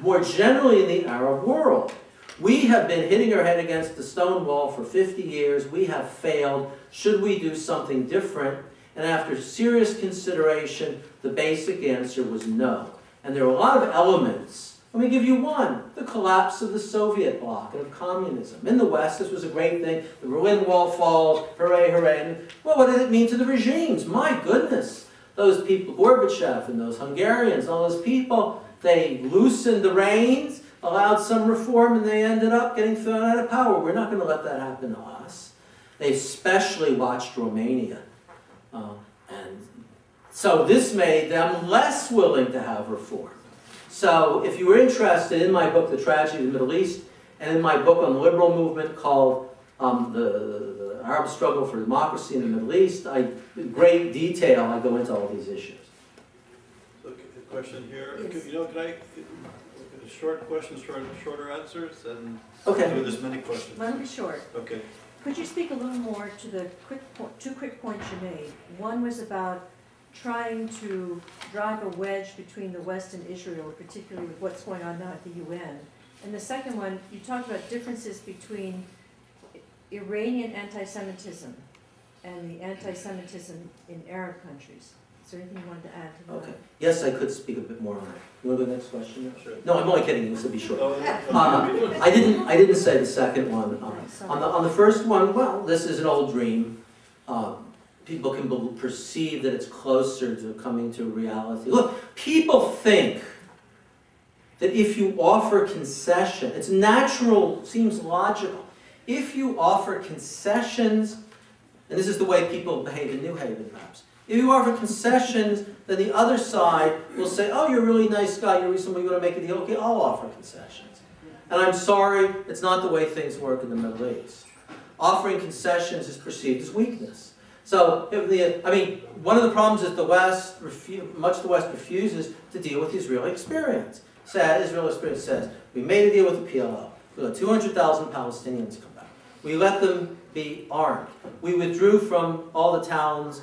more generally in the Arab world. We have been hitting our head against the stone wall for 50 years. We have failed. Should we do something different? And after serious consideration, the basic answer was no. And there are a lot of elements. Let me give you one. The collapse of the Soviet bloc and of communism. In the West, this was a great thing. The Berlin Wall falls. Hooray, hooray. Well, what did it mean to the regimes? My goodness. Those people, Gorbachev and those Hungarians, all those people, they loosened the reins, allowed some reform, and they ended up getting thrown out of power. We're not going to let that happen to us. They especially watched Romania. And so this made them less willing to have reform. So if you were interested in my book, The Tragedy of the Middle East, and in my book on the liberal movement called the Arab Struggle for Democracy in the Middle East, in great detail, I go into all these issues. Question here. Yes. Can I short questions, shorter answers, and do this many questions? Mine will be short. Okay. Could you speak a little more to the two quick points you made? One was about trying to drive a wedge between the West and Israel, particularly with what's going on now at the UN. And the second one, you talked about differences between Iranian anti-Semitism and the anti-Semitism in Arab countries. Is there anything you wanted to add to that? Okay. Yes, I could speak a bit more on that. You want to go to the next question? Sure. No, I'm only kidding. This will be short. I didn't say the second one. On the first one, well, this is an old dream. People can perceive that it's closer to coming to reality. Look, people think that if you offer concession, it's natural, seems logical. If you offer concessions, and this is the way people behave in New Haven, perhaps. If you offer concessions, then the other side will say, oh, you're a really nice guy, you're somebody you want to make a deal, okay, I'll offer concessions. And I'm sorry, it's not the way things work in the Middle East. offering concessions is perceived as weakness. So, one of the problems is the West, refuses to deal with the Israeli experience. Israeli experience says, we made a deal with the PLO. We let 200,000 Palestinians come back. We let them be armed. We withdrew from all the towns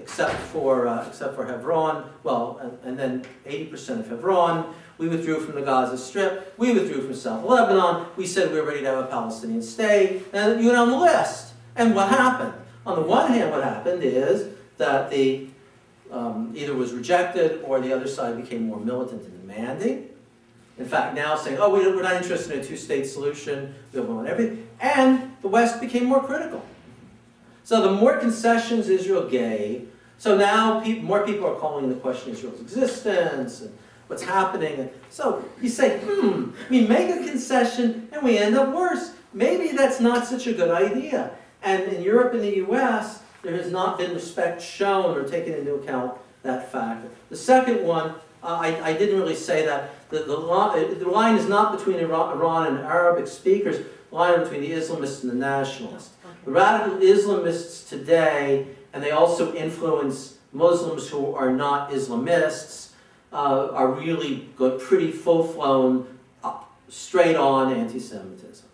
except for Hebron, and then 80% of Hebron. We withdrew from the Gaza Strip. We withdrew from South Lebanon. We said we were ready to have a Palestinian state. And you went on the list. And what happened? On the one hand, what happened is that the either was rejected or the other side became more militant and demanding. In fact, now saying, oh, we're not interested in a two-state solution, we don't want everything. And the West became more critical. So the more concessions Israel gave, so now more people are calling into question Israel's existence and what's happening. So you say, we make a concession and we end up worse. Maybe that's not such a good idea. And in Europe and the U.S., there has not been respect shown or taken into account that fact. The second one, I didn't really say that. The line is not between Iran and Arabic speakers. The line is between the Islamists and the nationalists. The radical Islamists today, and they also influence Muslims who are not Islamists, are really pretty full-flown, straight-on anti-Semitism.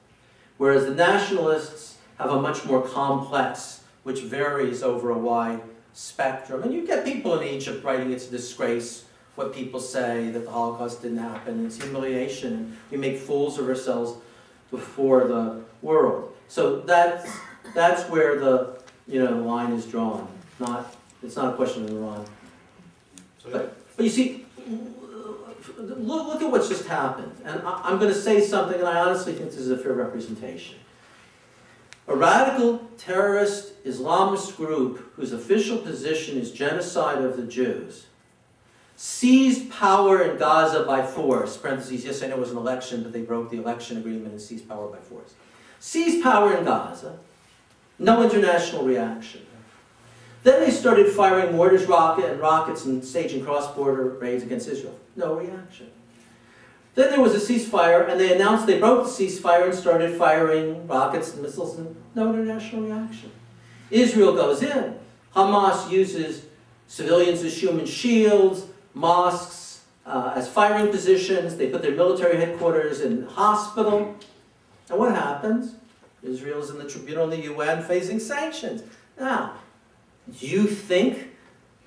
Whereas the nationalists have a much more complex, which varies over a wide spectrum. And you get people in Egypt writing it's a disgrace what people say, that the Holocaust didn't happen, it's humiliation, we make fools of ourselves before the world. So that's where the the line is drawn. It's not a question of Iran. But you see, look at what's just happened. And I'm going to say something, and I honestly think this is a fair representation. A radical terrorist Islamist group whose official position is genocide of the Jews seized power in Gaza by force. Parentheses, yes, I know it was an election, but they broke the election agreement and seized power by force. Seized power in Gaza, no international reaction. Then they started firing mortars, rockets, and staging cross-border raids against Israel. No reaction. Then there was a ceasefire, and they announced they broke the ceasefire and started firing rockets and missiles, and no international reaction. Israel goes in. Hamas uses civilians as human shields, mosques as firing positions. They put their military headquarters in hospital. And what happens? Israel's in the tribunal in the UN facing sanctions. Now, do you think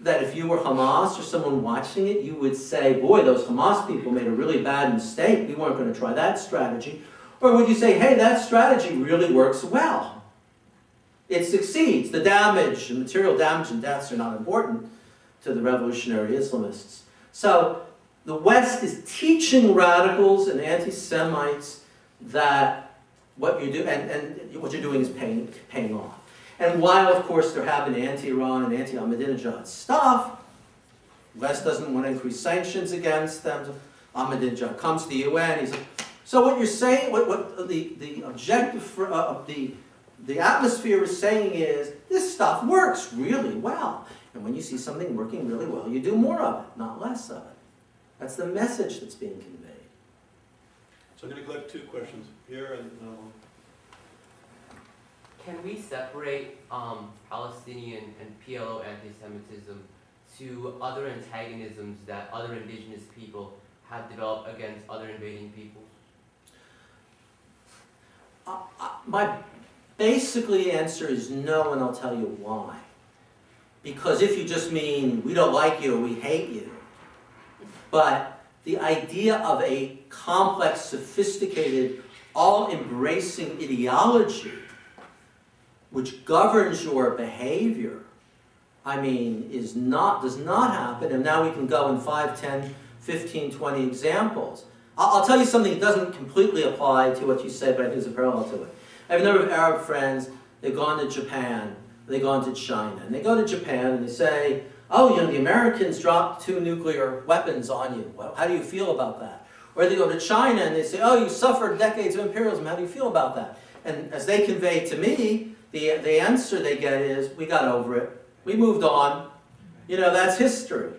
that if you were Hamas or someone watching it, you would say, boy, those Hamas people made a really bad mistake. We weren't going to try that strategy. Or would you say, hey, that strategy really works well. It succeeds. The damage, the material damage and deaths are not important to the revolutionary Islamists. So the West is teaching radicals and anti-Semites that what you do and what you're doing is paying off. And while, of course, there have been anti-Iran and anti-Ahmadinejad stuff, the West doesn't want to increase sanctions against them. Ahmadinejad comes to the UN. He's like, so what you're saying, what the objective for, the atmosphere is saying is, this stuff works really well. And when you see something working really well, you do more of it, not less of it. That's the message that's being conveyed. So I'm going to collect two questions here and can we separate Palestinian and PLO anti-Semitism to other antagonisms that other indigenous people have developed against other invading peoples? My basically answer is no, and I'll tell you why. Because if you just mean, we don't like you, we hate you, but the idea of a complex, sophisticated, all-embracing ideology which governs your behavior, does not happen. And now we can go in 5, 10, 15, 20 examples. I'll tell you something that doesn't completely apply to what you said, but I think there's a parallel to it. I have a number of Arab friends. They've gone to Japan, they've gone to China, and they go to Japan and they say, oh, the Americans dropped 2 nuclear weapons on you. Well, how do you feel about that? Or they go to China and they say, oh, you suffered decades of imperialism. How do you feel about that? And as they convey to me, the answer they get is, we got over it. We moved on. That's history.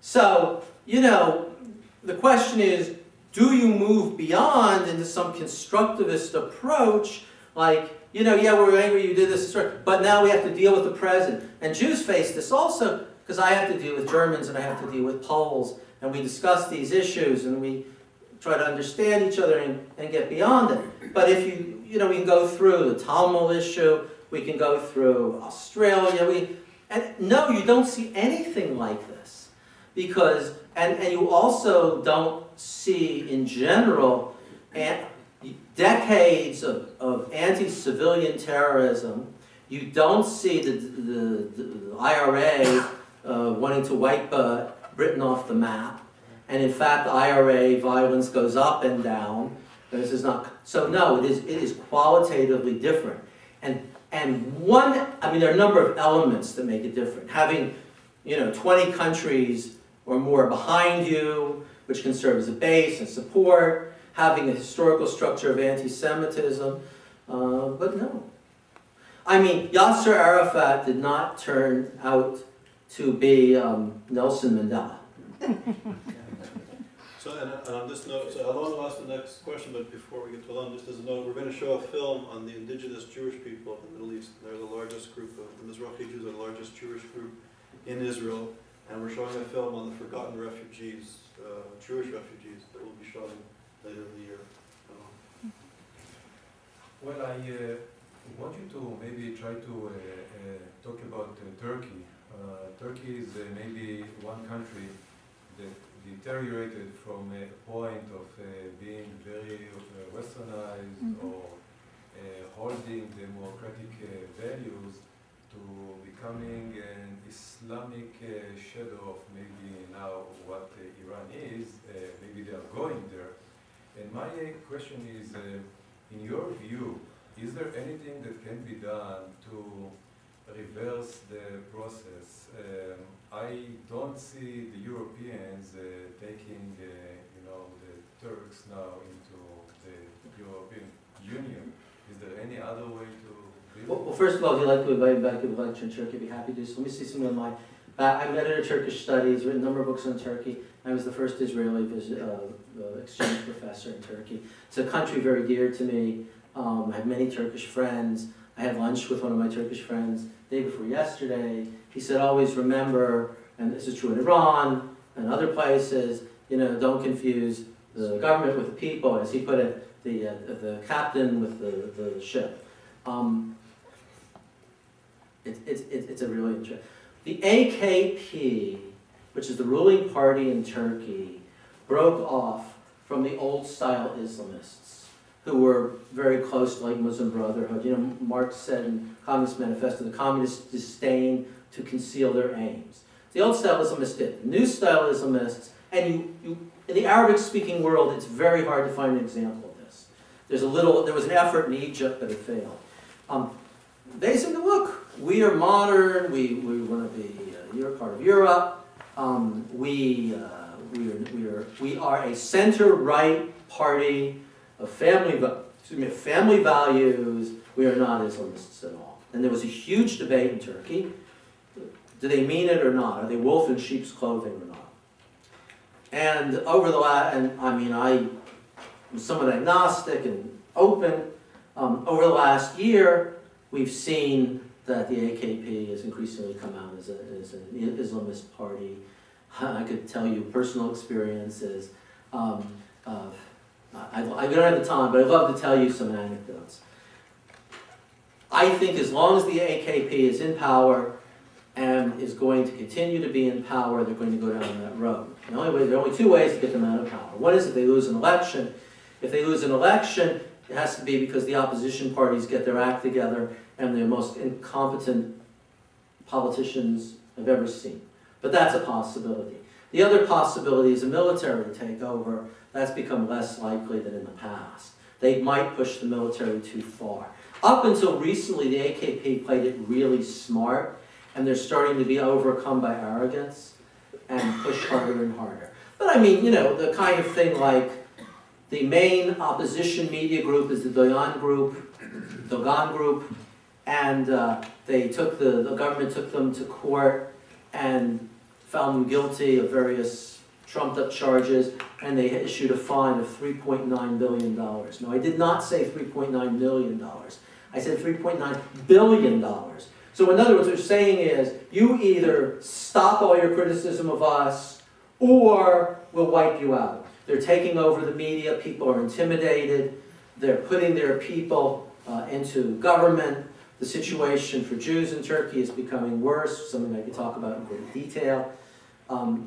So, the question is, do you move beyond into some constructivist approach Like, you know, yeah, we were angry you did this, but now we have to deal with the present. And Jews face this also, because I have to deal with Germans and I have to deal with Poles, and we discuss these issues and we try to understand each other and get beyond it. But if you, you know, we can go through the Tamil issue, we can go through Australia, and no, you don't see anything like this. Because, and you also don't see in general decades of anti-civilian terrorism. You don't see the IRA wanting to wipe Britain off the map. And in fact, IRA violence goes up and down. This is not, so no, it is qualitatively different. And one, I mean, there are a number of elements that make it different. Having, you know, 20 countries or more behind you, which can serve as a base and support, having a historical structure of anti-Semitism, but no. I mean, Yasser Arafat did not turn out to be Nelson Mandela. So, and on this note, so I want to ask the next question, but before we get to Alon, just as a note, we're going to show a film on the indigenous Jewish people of the Middle East. They're the largest group of the Mizrahi Jews, are the largest Jewish group in Israel, and we're showing a film on the forgotten refugees, Jewish refugees, that will be shot later in the year. Well, I want you to maybe try to talk about Turkey. Turkey is maybe one country that deteriorated from a point of being very westernized, mm-hmm. or holding democratic values to becoming an Islamic shadow of maybe now what Iran is. Maybe they are going there. And my question is, in your view, is there anything that can be done to reverse the process? I don't see the Europeans taking, you know, the Turks now into the European Union. Is there any other way to? Well, first of all, if you'd like to invite me back to the lecture in Turkey, I'd be happy to. So let me see some of my. I'm editor of Turkish Studies, written a number of books on Turkey. I was the first Israeli exchange professor in Turkey. It's a country very dear to me. I have many Turkish friends. I had lunch with one of my Turkish friends the day before yesterday. He said, always remember, and this is true in Iran and other places, you know, don't confuse the government with the people, as he put it, the captain with the ship. It's a really interesting. The AKP, which is the ruling party in Turkey, broke off from the old-style Islamists, who were very close to, like, Muslim Brotherhood. You know, Marx said in Communist Manifesto, the communists disdain to conceal their aims. The old style Islamists did. The new style Islamists, and you in the Arabic-speaking world, it's very hard to find an example of this. There was an effort in Egypt, but it failed. They said, look, we are modern, we want to be you're part of Europe, we are a center-right party, family values, we are not Islamists at all. And there was a huge debate in Turkey. Do they mean it or not? Are they wolf in sheep's clothing or not? And over the last, and I mean, I'm somewhat agnostic and open. Over the last year, we've seen that the AKP has increasingly come out as an Islamist party. I could tell you personal experiences. I don't have the time, but I'd love to tell you some anecdotes. I think as long as the AKP is in power and is going to continue to be in power, they're going to go down that road. There are only two ways to get them out of power. One is if they lose an election. If they lose an election, it has to be because the opposition parties get their act together and they're the most incompetent politicians I've ever seen. But that's a possibility. The other possibility is a military takeover. That's become less likely than in the past. They might push the military too far. Up until recently, the AKP played it really smart, and they're starting to be overcome by arrogance and pushed harder and harder. But I mean, you know, the kind of thing like the main opposition media group is the Dogan Group, and they took the government took them to court and found them guilty of various trumped up charges, and they issued a fine of $3.9 billion. No, I did not say $3.9 million. I said $3.9 billion. So in other words, what they're saying is, you either stop all your criticism of us, or we'll wipe you out. They're taking over the media, people are intimidated, they're putting their people into government. The situation for Jews in Turkey is becoming worse, something I could talk about in great detail.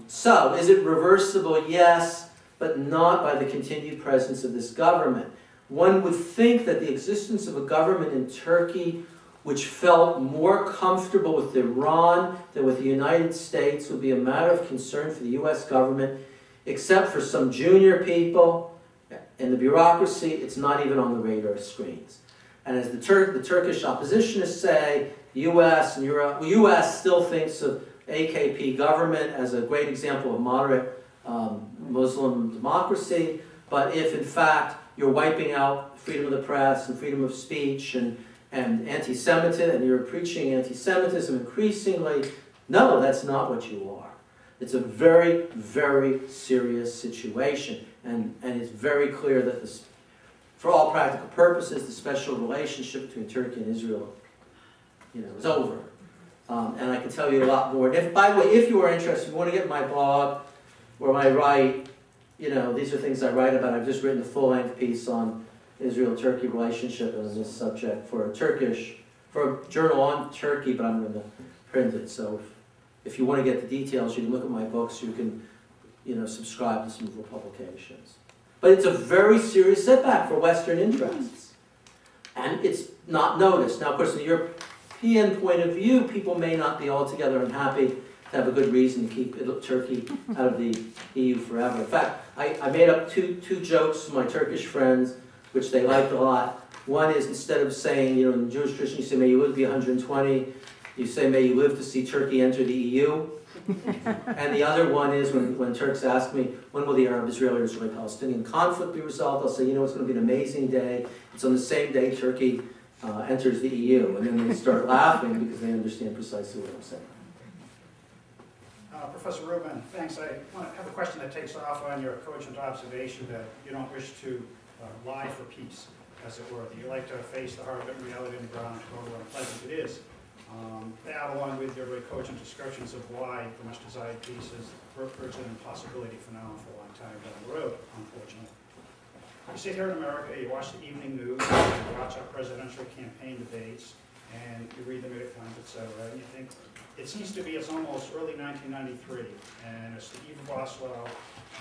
So, is it reversible? Yes, but not by the continued presence of this government. One would think that the existence of a government in Turkey which felt more comfortable with Iran than with the United States would be a matter of concern for the U.S. government, except for some junior people in the bureaucracy. It's not even on the radar screens. And as the Turkish oppositionists say, the U.S. and Europe, the U.S. still thinks of AKP government as a great example of moderate Muslim democracy, but if in fact you're wiping out freedom of the press and freedom of speech and anti-Semitism, and you're preaching anti-Semitism increasingly, no, that's not what you are. It's a very, very serious situation, and it's very clear that this, for all practical purposes, the special relationship between Turkey and Israel, is over. And I can tell you a lot more. And if, by the way, if you are interested, you want to get my blog, where I write, these are things I write about. I've just written a full-length piece on Israel-Turkey relationship as this subject for a journal on Turkey, but I'm going to print it. So if you want to get the details, you can look at my books. You can, subscribe to some of the publications. But it's a very serious setback for Western interests, and it's not noticed. Now, of course, in the European point of view, people may not be altogether unhappy to have a good reason to keep Turkey out of the EU forever. In fact, I made up two jokes to my Turkish friends, which they liked a lot. One is, instead of saying, in Jewish tradition, you say, may you live to be 120, you say, may you live to see Turkey enter the EU. And the other one is, when Turks ask me, when will the Arab-Israeli-Palestinian conflict be resolved, I'll say, it's going to be an amazing day. It's on the same day Turkey enters the EU. And then they start laughing because they understand precisely what I'm saying. Professor Rubin, thanks. I want to have a question that takes off on your cogent observation that you don't wish to lie for peace, as it were. That you like to face the hard reality on the ground, however unpleasant it is. That, along with your very cogent descriptions of why the much desired peace is virtually an impossibility for now and for a long time down the road, unfortunately. You sit here in America, you watch the evening news, you watch our presidential campaign debates, and you read the New York Times, etc., and you think, it seems to be it's almost early 1993, and it's the eve of Oslo,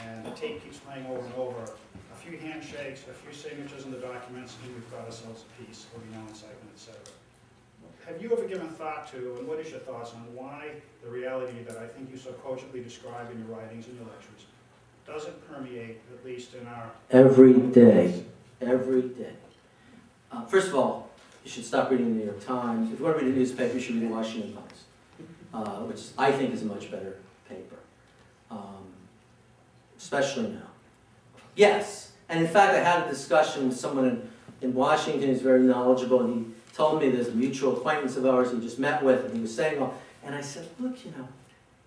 and the tape keeps playing over and over. A few handshakes, a few signatures in the documents, and we've got ourselves a peace, there'll be no incitement, etc. Have you ever given thought to, and what is your thoughts on why the reality that I think you so cogently describe in your writings and your lectures doesn't permeate, at least in our... Every day. First of all, you should stop reading the New York Times. If you want to read a newspaper, you should read the Washington Post, which I think is a much better paper, especially now. Yes, and in fact, I had a discussion with someone in Washington who's very knowledgeable, and he told me there's a mutual acquaintance of ours he just met with, and he was saying, well, and I said, look,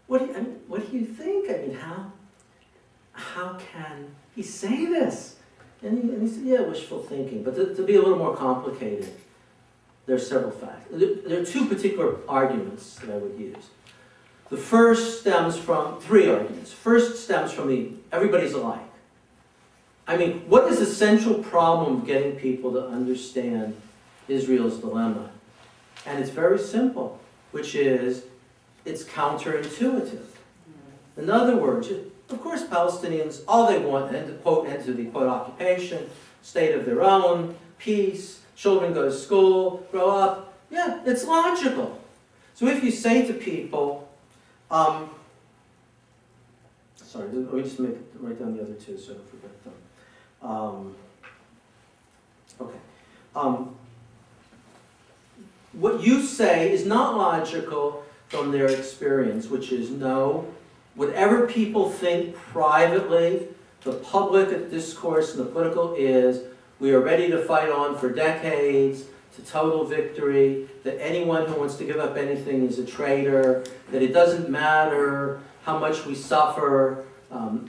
what do you think? How can he say this? And he said, yeah, wishful thinking. But to be a little more complicated, there are several facts. There are two particular arguments that I would use. The first stems from, three arguments. First stems from everybody's alike. I mean, what is the central problem of getting people to understand Israel's dilemma? And it's very simple, which is, it's counterintuitive. In other words, of course Palestinians, all they want, end to the occupation, state of their own, peace, children go to school, grow up. Yeah, it's logical. So if you say to people, sorry, let me just write down the other two so I don't forget them. What you say is not logical from their experience, which is no. Whatever people think privately, the public discourse and the political is, we are ready to fight on for decades to total victory, that anyone who wants to give up anything is a traitor, that it doesn't matter how much we suffer,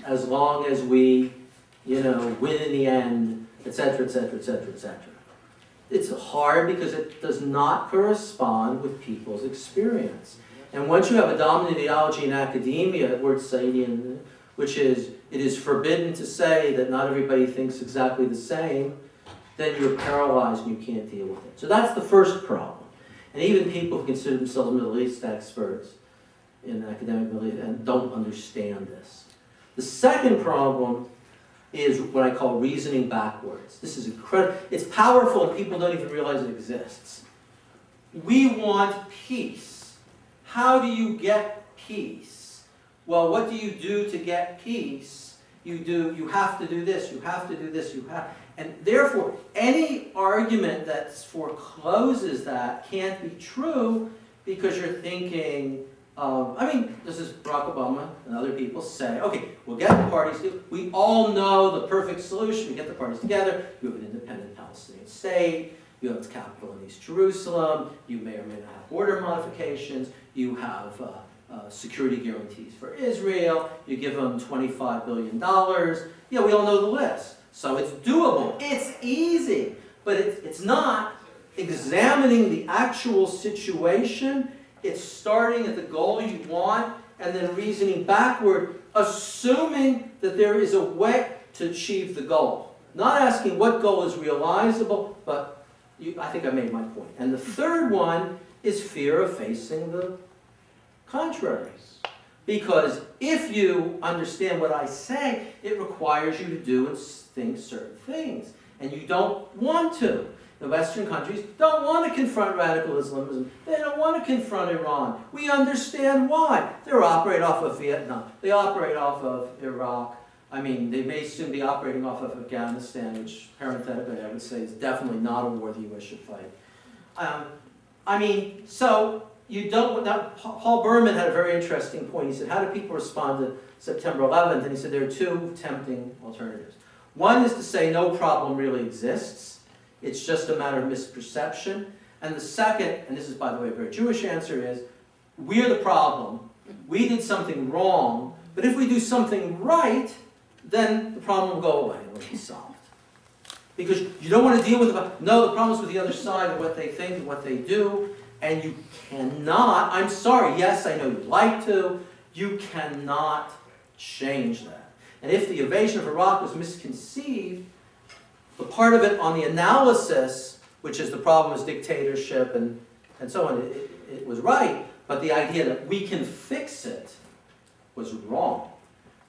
as long as we, win in the end, etc., etc., etc., etc. It's hard because it does not correspond with people's experience. And once you have a dominant ideology in academia, which is, it is forbidden to say that not everybody thinks exactly the same, then you're paralyzed and you can't deal with it. So that's the first problem. And even people who consider themselves Middle East experts in academic Middle East and don't understand this. The second problem is what I call reasoning backwards. This is incredible. It's powerful and people don't even realize it exists. We want peace. How do you get peace? Well, what do you do to get peace? You have to do this, you have to do this, and therefore, any argument that forecloses that can't be true because you're thinking, this is Barack Obama and other people say, okay, we'll get the parties together. We all know the perfect solution. We get the parties together. You have an independent Palestinian state. You have the capital in East Jerusalem. You may or may not have border modifications. You have security guarantees for Israel. You give them $25 billion. Yeah, we all know the list. So it's doable. It's easy. But it's not examining the actual situation. It's starting at the goal you want and then reasoning backward, assuming that there is a way to achieve the goal. Not asking what goal is realizable, but I think I made my point. And the third one is fear of facing the contraries. Because if you understand what I say, it requires you to do and think certain things. And you don't want to. The Western countries don't want to confront radical Islamism. They don't want to confront Iran. We understand why. They operate off of Vietnam. They operate off of Iraq. I mean, they may soon be operating off of Afghanistan, which parenthetically I would say is definitely not a war the U.S. should fight. So you don't... Now, Paul Berman had a very interesting point. He said, how do people respond to September 11th? And he said there are two tempting alternatives. One is to say no problem really exists. It's just a matter of misperception. And the second, and this is, by the way, a very Jewish answer, is we're the problem. We did something wrong. But if we do something right, then the problem will go away and it'll be solved. Because you don't want to deal with the... No, the problem is with the other side of what they think and what they do. And you cannot... I'm sorry, yes, I know you'd like to. You cannot change that. And if the invasion of Iraq was misconceived, the part of it on the analysis, which is the problem is dictatorship and so on, it was right, but the idea that we can fix it was wrong.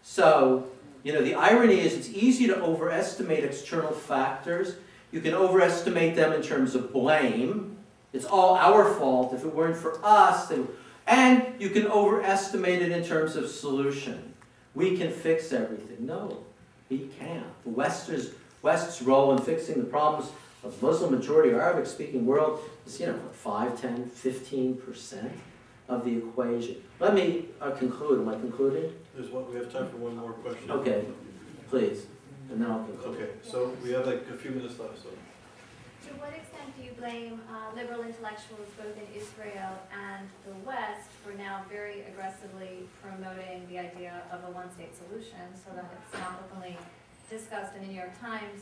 So, the irony is it's easy to overestimate external factors. You can overestimate them in terms of blame. It's all our fault. If it weren't for us, and you can overestimate it in terms of solution. We can fix everything. No, we can't. The West's role in fixing the problems of Muslim majority or Arabic-speaking world is, 5, 10, 15% of the equation. Let me conclude. Am I concluding? We have time for one more question. Okay, please, and then I'll conclude. Okay, so we have like a few minutes left. So, to what extent do you blame liberal intellectuals both in Israel and the West for now very aggressively promoting the idea of a one-state solution so that it's not openly discussed in the New York Times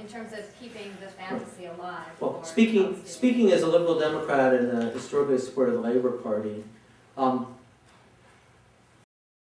in terms of keeping the fantasy alive? Well, speaking as a liberal Democrat and historically a supporter of the Labor Party,